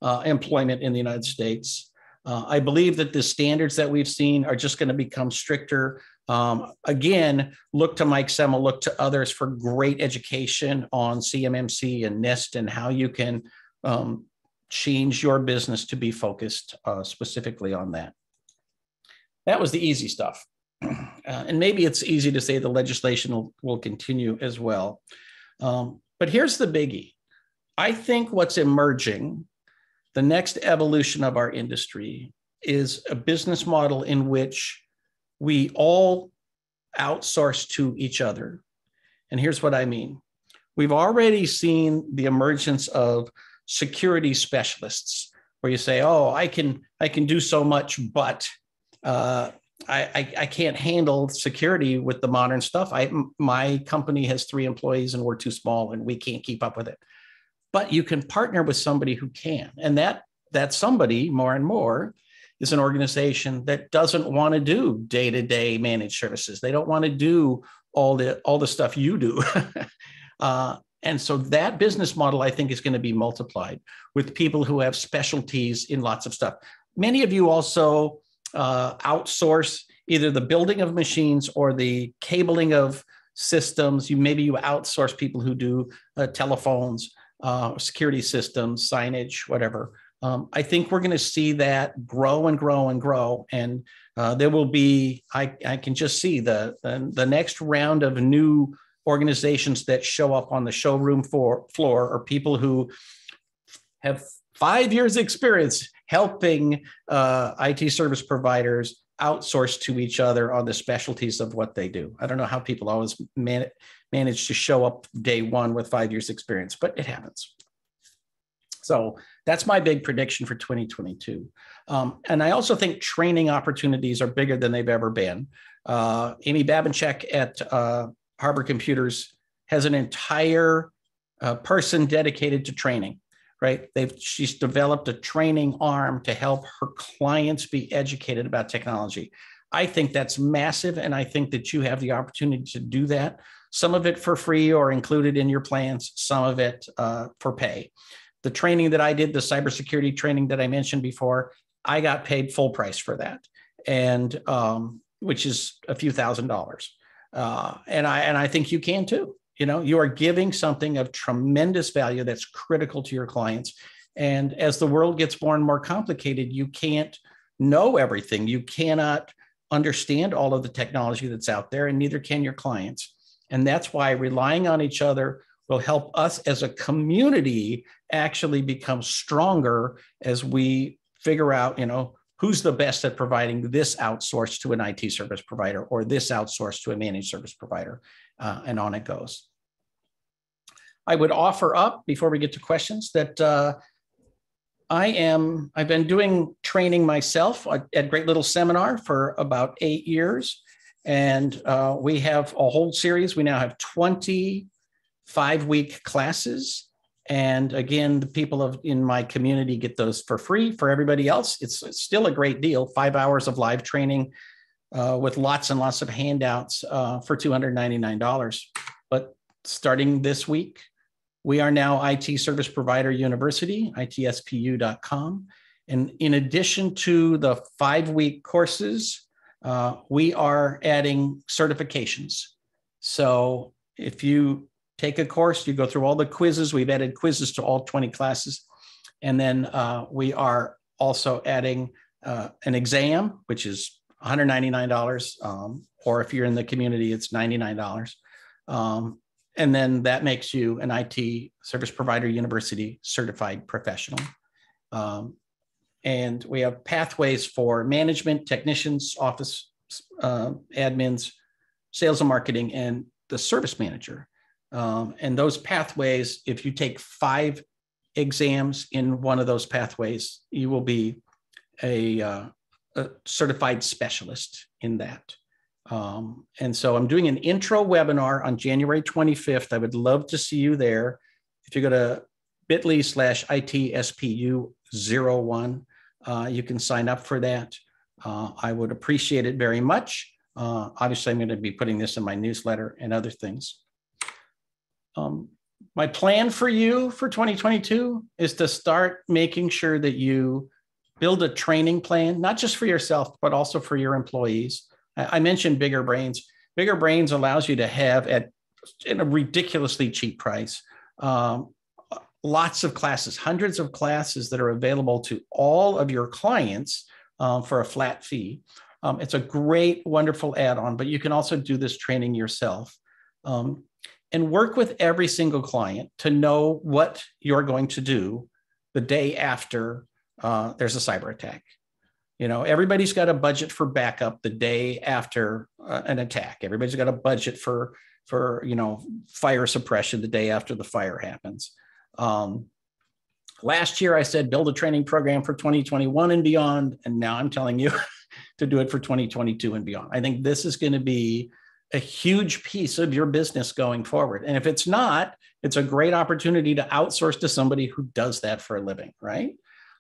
uh, employment in the United States. Uh, I believe that the standards that we've seen are just going to become stricter. Um, again, look to Mike Semel, look to others for great education on C M M C and NIST and how you can um, change your business to be focused uh, specifically on that. That was the easy stuff. Uh, and maybe it's easy to say the legislation will, will continue as well. Um, but here's the biggie. I think what's emerging, the next evolution of our industry, is a business model in which we all outsource to each other. And here's what I mean. We've already seen the emergence of security specialists where you say, oh, I can, I can do so much, but uh, I, I, I can't handle security with the modern stuff. I, my company has three employees and we're too small and we can't keep up with it. But you can partner with somebody who can. And that, that somebody more and more is an organization that doesn't want to do day-to-day managed services. They don't want to do all the, all the stuff you do. uh, and so that business model, I think, is going to be multiplied with people who have specialties in lots of stuff. Many of you also uh, outsource either the building of machines or the cabling of systems. You, maybe you outsource people who do uh, telephones, uh, security systems, signage, whatever. Um, I think we're going to see that grow and grow and grow. And uh, there will be, I, I can just see the, the, the next round of new organizations that show up on the showroom floor, floor are people who have five years experience helping uh, I T service providers outsource to each other on the specialties of what they do. I don't know how people always man- manage to show up day one with five years experience, but it happens. So that's my big prediction for twenty twenty-two. Um, and I also think training opportunities are bigger than they've ever been. Uh, Amy Babinchak at uh, Harbor Computers has an entire uh, person dedicated to training, right? They've, she's developed a training arm to help her clients be educated about technology. I think that's massive, and I think that you have the opportunity to do that, some of it for free or included in your plans, some of it uh, for pay. The training that I did, the cybersecurity training that I mentioned before, I got paid full price for that, and um, which is a few thousand dollars. Uh, and I and I think you can too. You know, you are giving something of tremendous value that's critical to your clients. And as the world gets more and more complicated, you can't know everything. You cannot understand all of the technology that's out there, and neither can your clients. And that's why relying on each other will help us as a community actually become stronger as we figure out, you know, who's the best at providing this outsourced to an I T service provider or this outsourced to a managed service provider, uh, and on it goes. I would offer up, before we get to questions, that uh, I am, I've been doing training myself at Great Little Seminar for about eight years. And uh, we have a whole series. We now have twenty five-week classes. And again, the people of, in my community get those for free. For everybody else, it's, it's still a great deal. Five hours of live training uh, with lots and lots of handouts uh, for two hundred ninety-nine dollars. But starting this week, we are now I T Service Provider University, I T S P U dot com. And in addition to the five-week courses, uh, we are adding certifications. So if you take a course, you go through all the quizzes. We've added quizzes to all twenty classes. And then uh, we are also adding uh, an exam, which is one hundred ninety-nine dollars, um, or if you're in the community, it's ninety-nine dollars. Um, and then that makes you an I T Service Provider University certified professional. Um, and we have pathways for management, technicians, office uh, admins, sales and marketing, and the service manager. Um, and those pathways, if you take five exams in one of those pathways, you will be a, uh, a certified specialist in that. Um, and so I'm doing an intro webinar on January twenty-fifth. I would love to see you there. If you go to bit dot l y slash I T S P U zero one, uh, you can sign up for that. Uh, I would appreciate it very much. Uh, obviously, I'm going to be putting this in my newsletter and other things. Um, my plan for you for twenty twenty-two is to start making sure that you build a training plan, not just for yourself, but also for your employees. I, I mentioned Bigger Brains. Bigger Brains allows you to have at, at a ridiculously cheap price, um, lots of classes, hundreds of classes that are available to all of your clients um, for a flat fee. Um, it's a great, wonderful add-on, but you can also do this training yourself. Um, And work with every single client to know what you're going to do the day after uh, there's a cyber attack. You know, everybody's got a budget for backup the day after uh, an attack. Everybody's got a budget for, for you know, fire suppression the day after the fire happens. Um, last year, I said, build a training program for twenty twenty-one and beyond. And now I'm telling you to do it for twenty twenty-two and beyond. I think this is going to be a huge piece of your business going forward. And if it's not, it's a great opportunity to outsource to somebody who does that for a living, right?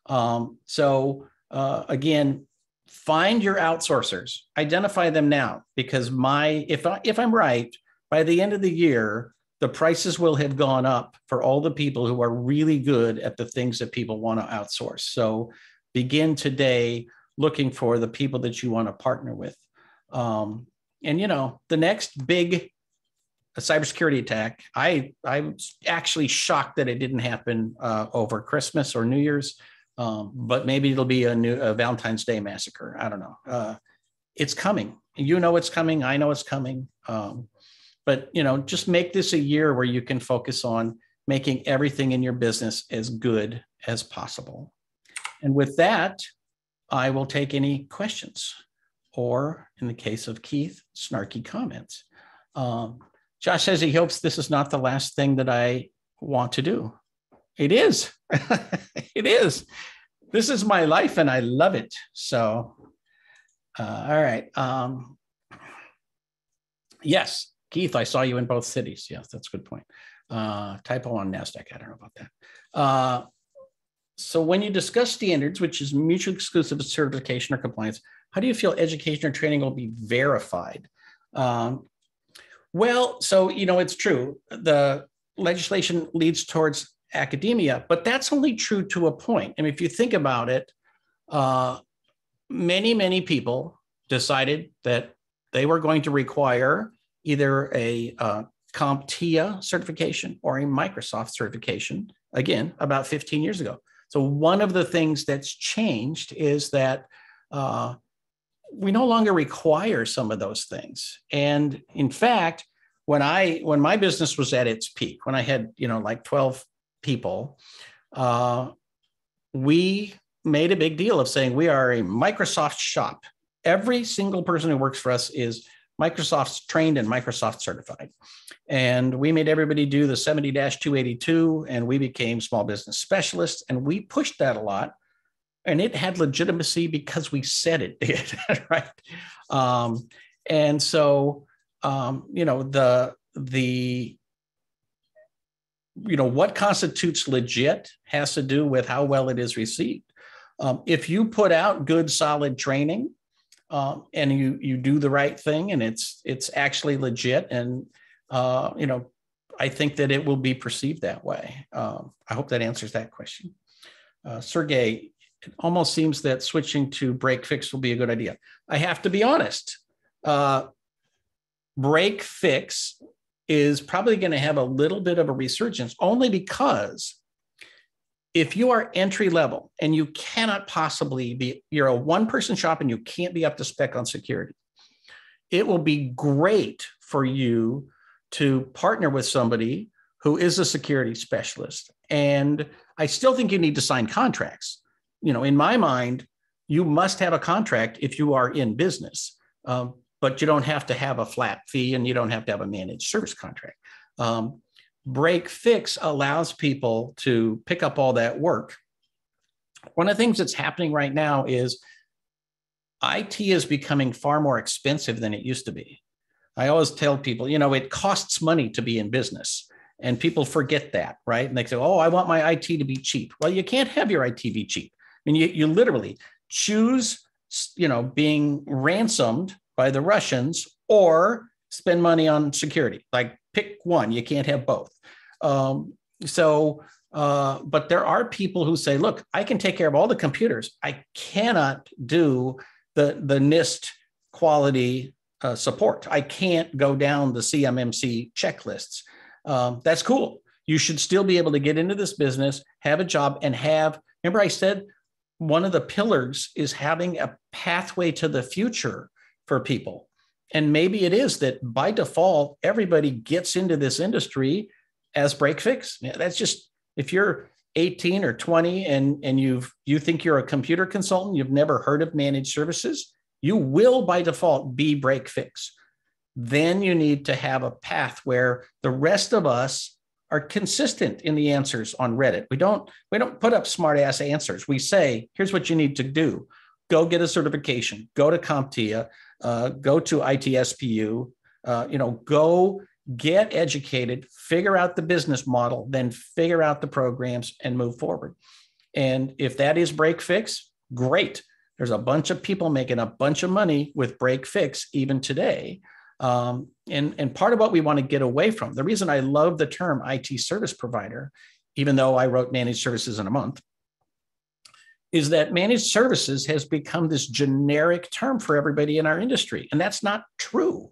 Um, so uh, again, find your outsourcers, identify them now, because my if, I, if I'm right, by the end of the year, the prices will have gone up for all the people who are really good at the things that people want to outsource. So begin today looking for the people that you want to partner with. Um, And, you know, the next big cybersecurity attack, I, I'm actually shocked that it didn't happen uh, over Christmas or New Year's, um, but maybe it'll be a new a Valentine's Day massacre. I don't know. Uh, it's coming. You know it's coming. I know it's coming. Um, But, you know, just make this a year where you can focus on making everything in your business as good as possible. And with that, I will take any questions or, in the case of Keith, snarky comments. Um, Josh says he hopes this is not the last thing that I want to do. It is. It is. This is my life and I love it. So, uh, all right. Um, yes, Keith, I saw you in both cities. Yes, that's a good point. Uh, typo on NASDAQ. I don't know about that. Uh, so when you discuss standards, which is mutually exclusive certification or compliance, how do you feel education or training will be verified? Um, well, so, you know, it's true. The legislation leads towards academia, but that's only true to a point. I mean, if you think about it, uh, many, many people decided that they were going to require either a uh, CompTIA certification or a Microsoft certification, again, about fifteen years ago. So one of the things that's changed is that uh, we no longer require some of those things. And in fact, when I when my business was at its peak, when I had, you know, like twelve people, uh, we made a big deal of saying we are a Microsoft shop. Every single person who works for us is Microsoft's trained and Microsoft certified. And we made everybody do the seventy dash two eighty-two, and we became small business specialists. And we pushed that a lot. And it had legitimacy because we said it did, right? Um, and so, um, you know, the, the, you know, what constitutes legit has to do with how well it is received. Um, if you put out good, solid training, Um, and you you do the right thing, and it's it's actually legit, and uh, you know, I think that it will be perceived that way. Um, I hope that answers that question, uh, Sergey. It almost seems that switching to break fix will be a good idea. I have to be honest. Uh, break fix is probably going to have a little bit of a resurgence, only because if you are entry level and you cannot possibly be, you're a one person shop and you can't be up to spec on security, it will be great for you to partner with somebody who is a security specialist. And I still think you need to sign contracts. You know, in my mind, you must have a contract if you are in business, um, but you don't have to have a flat fee and you don't have to have a managed service contract. Um, Break fix allows people to pick up all that work. One of the things that's happening right now is I T is becoming far more expensive than it used to be. I always tell people, you know, it costs money to be in business, and people forget that, right? And they say, oh, I want my I T to be cheap. Well, you can't have your I T be cheap. I mean, you, you literally choose, you know, being ransomed by the Russians or spend money on security. Like, pick one. You can't have both. Um, so, uh, but there are people who say, look, I can take care of all the computers. I cannot do the, the NIST quality uh, support. I can't go down the C M M C checklists. Um, that's cool. You should still be able to get into this business, have a job, and have, remember I said, one of the pillars is having a pathway to the future for people. And maybe it is that by default, everybody gets into this industry as break fix. That's just, if you're eighteen or twenty and, and you've, you think you're a computer consultant, you've never heard of managed services, you will by default be break fix. Then you need to have a path where the rest of us are consistent in the answers on Reddit. We don't, we don't put up smart ass answers. We say, here's what you need to do. Go get a certification, go to CompTIA, Uh, go to I T S P U, uh, you know, go get educated, figure out the business model, then figure out the programs and move forward. And if that is break fix, great. There's a bunch of people making a bunch of money with break fix even today. Um, and, and part of what we want to get away from, the reason I love the term I T service provider, even though I wrote managed services in a month, is that managed services has become this generic term for everybody in our industry. And that's not true.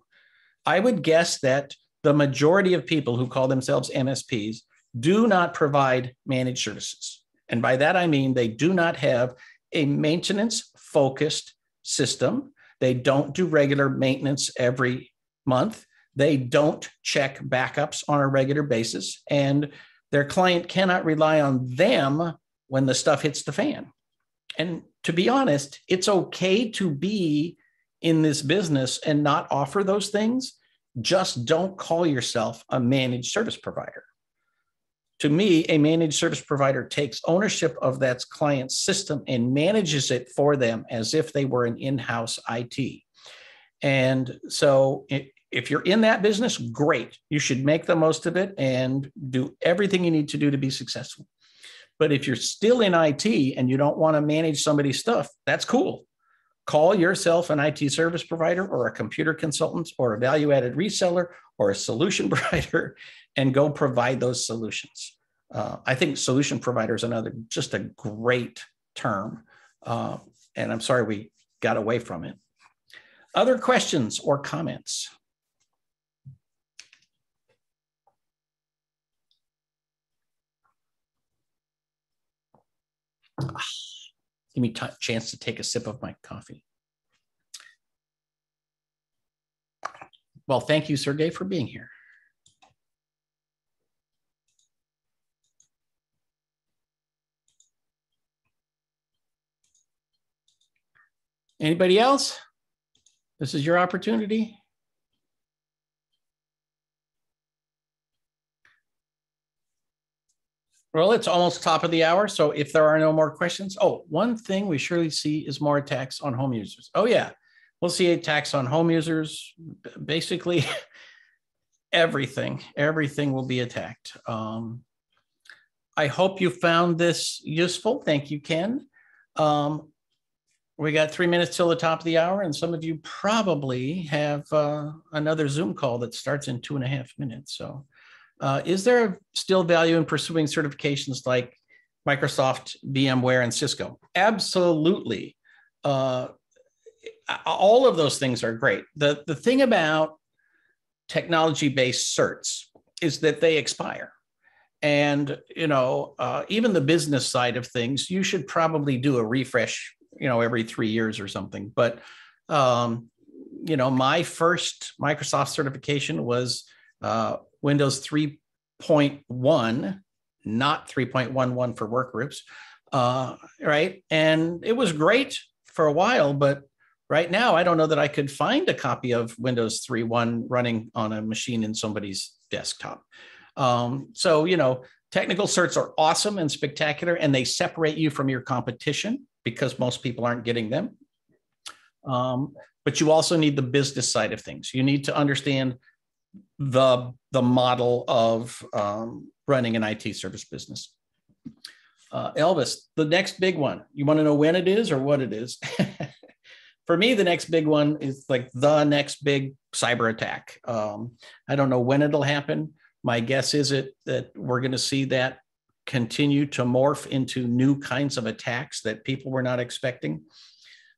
I would guess that the majority of people who call themselves M S Ps do not provide managed services. And by that, I mean, they do not have a maintenance focused system. They don't do regular maintenance every month. They don't check backups on a regular basis, and their client cannot rely on them when the stuff hits the fan. And to be honest, it's okay to be in this business and not offer those things. Just don't call yourself a managed service provider. To me, a managed service provider takes ownership of that client's system and manages it for them as if they were an in-house I T. And so if you're in that business, great. You should make the most of it and do everything you need to do to be successful. But if you're still in I T and you don't want to manage somebody's stuff, that's cool. Call yourself an I T service provider or a computer consultant or a value-added reseller or a solution provider and go provide those solutions. Uh, I think solution provider is another, just a great term. Uh, and I'm sorry we got away from it. Other questions or comments? Give me a chance to take a sip of my coffee. Well, thank you, Sergey, for being here. Anybody else? This is your opportunity. Well, it's almost top of the hour, so if there are no more questions, oh, one thing we surely see is more attacks on home users. Oh yeah, we'll see attacks on home users. Basically, everything, everything will be attacked. Um, I hope you found this useful. Thank you, Ken. Um, we got three minutes till the top of the hour, and some of you probably have uh, another Zoom call that starts in two and a half minutes, so. Uh, is there still value in pursuing certifications like Microsoft, VMware, and Cisco? Absolutely. Uh, all of those things are great. The, the thing about technology-based certs is that they expire. And, you know, uh, even the business side of things, you should probably do a refresh, you know, every three years or something. But, um, you know, my first Microsoft certification was uh, Windows three point one, not three point one one for workgroups, uh, right? And it was great for a while, but right now I don't know that I could find a copy of Windows three point one running on a machine in somebody's desktop. Um, so, you know, technical certs are awesome and spectacular, and they separate you from your competition because most people aren't getting them. Um, but you also need the business side of things. You need to understand the the model of um, running an I T service business. Uh, Elvis, the next big one, you want to know when it is or what it is? For me, the next big one is like the next big cyber attack. Um, I don't know when it'll happen. My guess is it that we're going to see that continue to morph into new kinds of attacks that people were not expecting.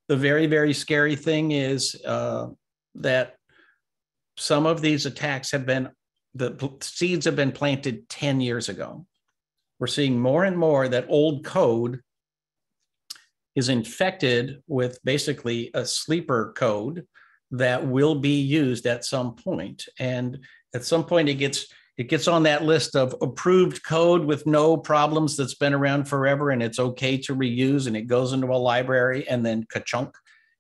The very, very scary thing is uh, that some of these attacks have been, the seeds have been planted ten years ago. We're seeing more and more that old code is infected with basically a sleeper code that will be used at some point. And at some point it gets, it gets on that list of approved code with no problems that's been around forever and it's okay to reuse, and it goes into a library and then ka-chunk.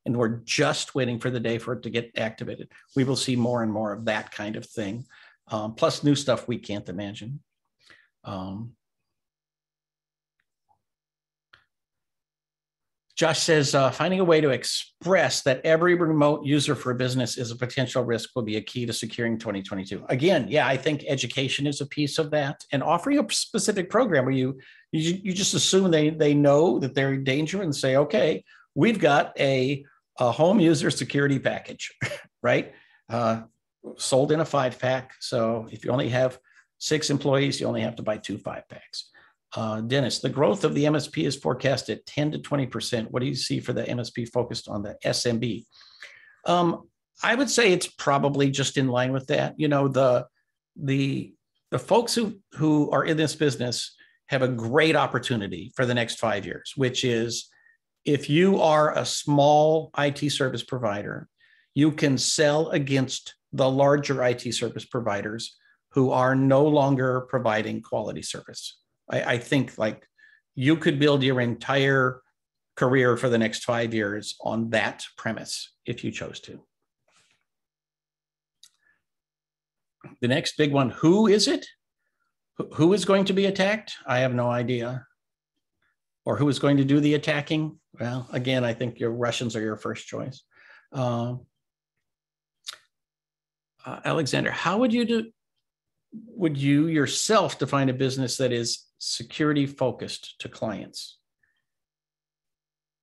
And we're just waiting for the day for it to get activated. We will see more and more of that kind of thing, um, plus new stuff we can't imagine. Um, Josh says, uh, finding a way to express that every remote user for a business is a potential risk will be a key to securing twenty twenty-two. Again, yeah, I think education is a piece of that, and offering a specific program where you, you, you just assume they, they know that they're in danger and say, okay, we've got a A home user security package, right? Uh, sold in a five pack. So if you only have six employees, you only have to buy two five packs. Uh, Dennis, the growth of the M S P is forecast at ten to twenty percent. What do you see for the M S P focused on the S M B? Um, I would say it's probably just in line with that. You know, the the the folks who who are in this business have a great opportunity for the next five years, which is, if you are a small I T service provider, you can sell against the larger I T service providers who are no longer providing quality service. I, I think like you could build your entire career for the next five years on that premise if you chose to. The next big one, who is it? Who is going to be attacked? I have no idea. Or who is going to do the attacking? Well, again, I think your Russians are your first choice. Uh, uh, Alexander, how would you do, would you yourself define a business that is security focused to clients?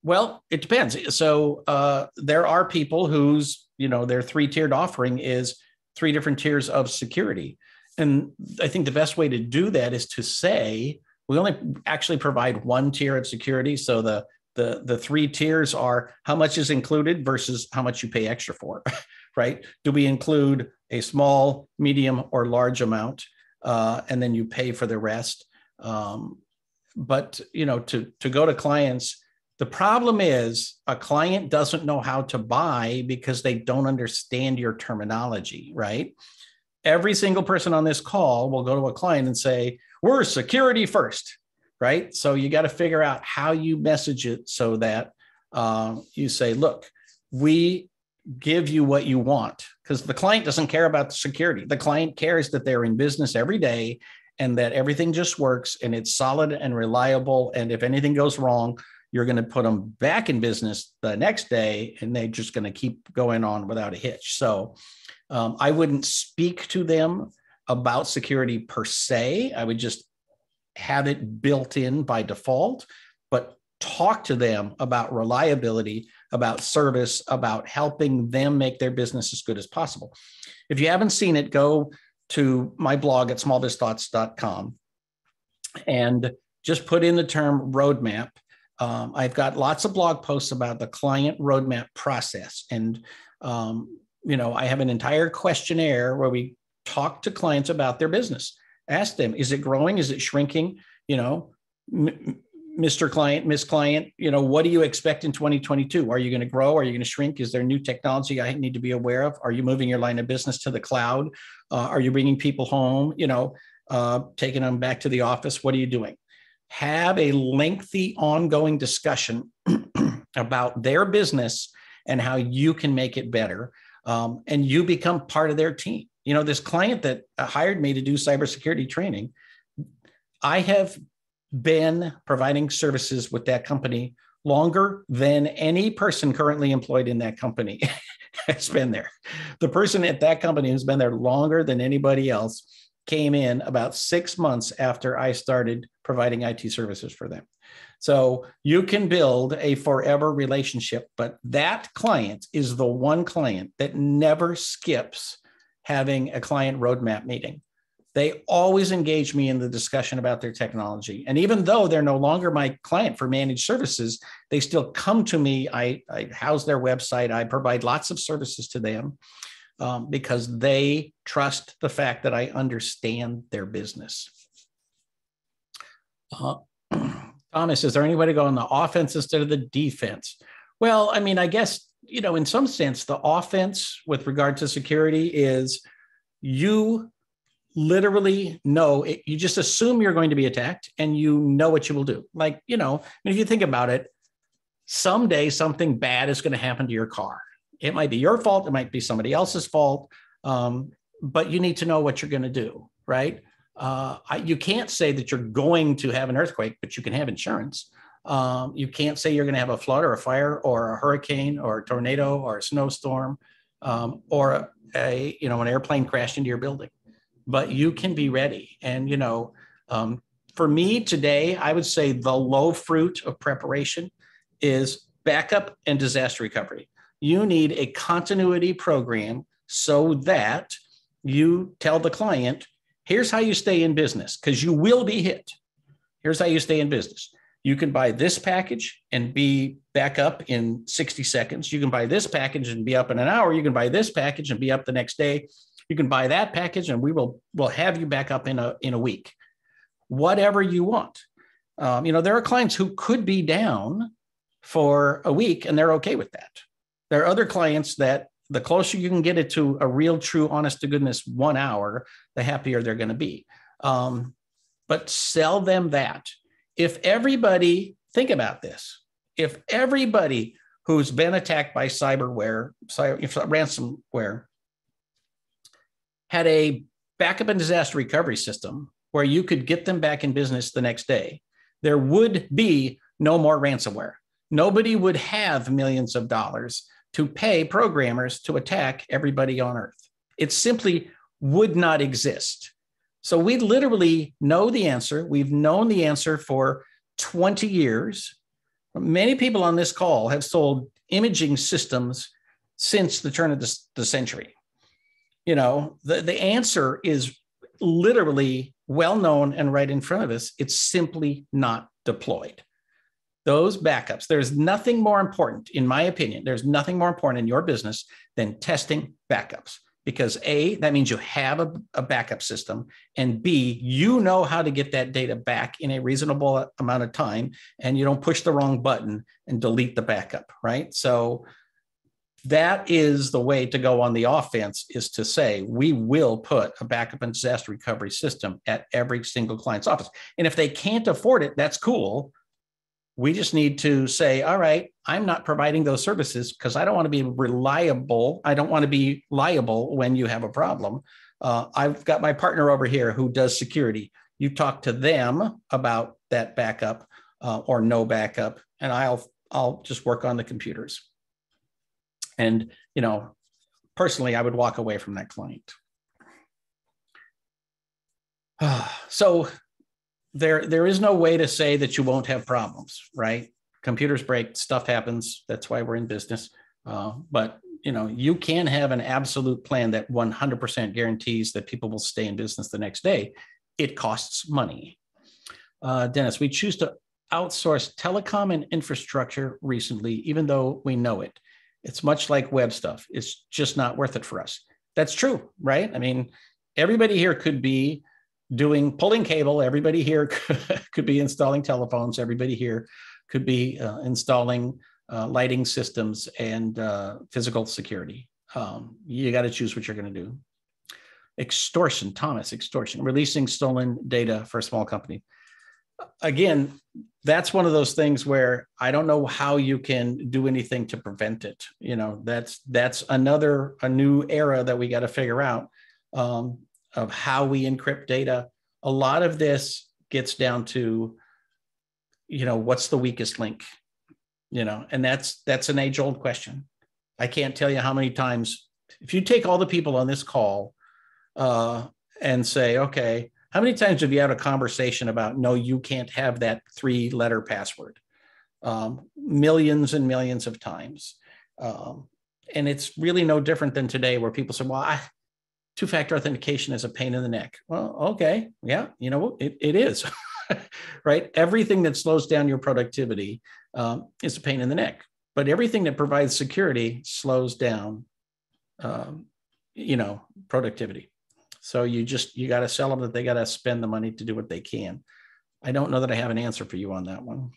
Well, it depends. So uh, there are people whose, you know, their three-tiered offering is three different tiers of security. And I think the best way to do that is to say, we only actually provide one tier of security. So the, the, the three tiers are how much is included versus how much you pay extra for, right? Do we include a small, medium, or large amount? Uh, and then you pay for the rest. Um, but, you know, to, to go to clients, the problem is a client doesn't know how to buy because they don't understand your terminology, right? Every single person on this call will go to a client and say, we're security first, right? So you got to figure out how you message it so that um, you say, look, we give you what you want, because the client doesn't care about the security. The client cares that they're in business every day and that everything just works and it's solid and reliable. And if anything goes wrong, you're going to put them back in business the next day and they're just going to keep going on without a hitch. So um, I wouldn't speak to them about security per se. I would just have it built in by default, but talk to them about reliability, about service, about helping them make their business as good as possible. If you haven't seen it, go to my blog at small biz thoughts dot com and just put in the term roadmap. Um, I've got lots of blog posts about the client roadmap process. And, um, you know, I have an entire questionnaire where we talk to clients about their business. Ask them, is it growing? Is it shrinking? You know, Mister Client, Miss Client, you know, what do you expect in twenty twenty-two? Are you going to grow? Are you going to shrink? Is there new technology I need to be aware of? Are you moving your line of business to the cloud? Uh, are you bringing people home? You know, uh, taking them back to the office? What are you doing? Have a lengthy, ongoing discussion about their business and how you can make it better. Um, and you become part of their team. You know, this client that hired me to do cybersecurity training, I have been providing services with that company longer than any person currently employed in that company has been there. The person at that company who's been there longer than anybody else came in about six months after I started providing I T services for them. So you can build a forever relationship, but that client is the one client that never skips having a client roadmap meeting. They always engage me in the discussion about their technology. And even though they're no longer my client for managed services, they still come to me. I, I house their website. I provide lots of services to them um, because they trust the fact that I understand their business. Uh, Thomas, is there any way to go on the offense instead of the defense? Well, I mean, I guess, you know, in some sense, the offense with regard to security is you literally know it, you just assume you're going to be attacked and you know what you will do. Like, you know, if you think about it, someday something bad is going to happen to your car. It might be your fault. It might be somebody else's fault. Um, but you need to know what you're going to do, right? Uh, I, you can't say that you're going to have an earthquake, but you can have insurance. Um, you can't say you're going to have a flood or a fire or a hurricane or a tornado or a snowstorm um, or a, a, you know, an airplane crashed into your building, but you can be ready. And, you know, um, for me today, I would say the low fruit of preparation is backup and disaster recovery. You need a continuity program so that you tell the client, here's how you stay in business because you will be hit. Here's how you stay in business. You can buy this package and be back up in sixty seconds. You can buy this package and be up in an hour. You can buy this package and be up the next day. You can buy that package and we will we'll have you back up in a, in a week. Whatever you want. Um, you know, there are clients who could be down for a week and they're okay with that. There are other clients that the closer you can get it to a real, true, honest to goodness one hour, the happier they're going to be. Um, but sell them that. If everybody, think about this, if everybody who's been attacked by cyberware, cyber, ransomware, had a backup and disaster recovery system where you could get them back in business the next day, there would be no more ransomware. Nobody would have millions of dollars to pay programmers to attack everybody on Earth. It simply would not exist. So we literally know the answer. We've known the answer for twenty years. Many people on this call have sold imaging systems since the turn of the, the century. You know, the, the answer is literally well known and right in front of us. It's simply not deployed. Those backups, there's nothing more important, in my opinion, there's nothing more important in your business than testing backups. Because A, that means you have a, a backup system, and B, you know how to get that data back in a reasonable amount of time, and you don't push the wrong button and delete the backup, right? So that is the way to go on the offense, is to say, we will put a backup and disaster recovery system at every single client's office. And if they can't afford it, that's cool. We just need to say, all right, I'm not providing those services because I don't want to be reliable. I don't want to be liable when you have a problem. Uh, I've got my partner over here who does security. You talk to them about that backup uh, or no backup, and I'll I'll just work on the computers. And, you know, personally, I would walk away from that client. So There, there is no way to say that you won't have problems, right? Computers break, stuff happens. That's why we're in business. Uh, but you know, you can have an absolute plan that one hundred percent guarantees that people will stay in business the next day. It costs money. Uh, Dennis, we choose to outsource telecom and infrastructure recently, even though we know it. It's much like web stuff. It's just not worth it for us. That's true, right? I mean, everybody here could be doing pulling cable, everybody here could be installing telephones, everybody here could be uh, installing uh, lighting systems and uh, physical security. Um, you got to choose what you're going to do. Extortion, Thomas, extortion, releasing stolen data for a small company. Again, that's one of those things where I don't know how you can do anything to prevent it. You know, that's that's another a new era that we got to figure out. Um, of how we encrypt data. A lot of this gets down to, you know, what's the weakest link, you know, and that's, that's an age old question. I can't tell you how many times, if you take all the people on this call uh, and say, okay, how many times have you had a conversation about, no, you can't have that three letter password? Um, millions and millions of times. Um, and it's really no different than today where people say, well, I, two-factor authentication is a pain in the neck. Well, okay, yeah, you know, it, it is, right? Everything that slows down your productivity um, is a pain in the neck, but everything that provides security slows down, um, you know, productivity. So you just, you got to sell them that they got to spend the money to do what they can. I don't know that I have an answer for you on that one.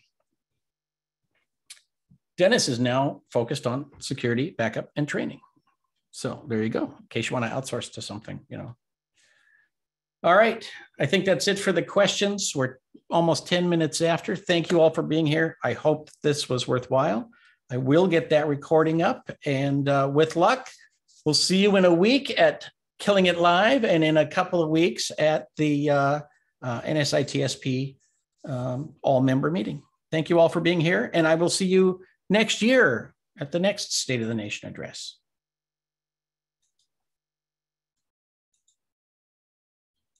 Dennis is now focused on security, backup, and training. So there you go, in case you want to outsource to something, you know. All right, I think that's it for the questions. We're almost ten minutes after. Thank you all for being here. I hope this was worthwhile. I will get that recording up, and uh, with luck, we'll see you in a week at Killing It Live and in a couple of weeks at the uh, uh, N S I T S P um, all-member meeting. Thank you all for being here, and I will see you next year at the next State of the Nation address.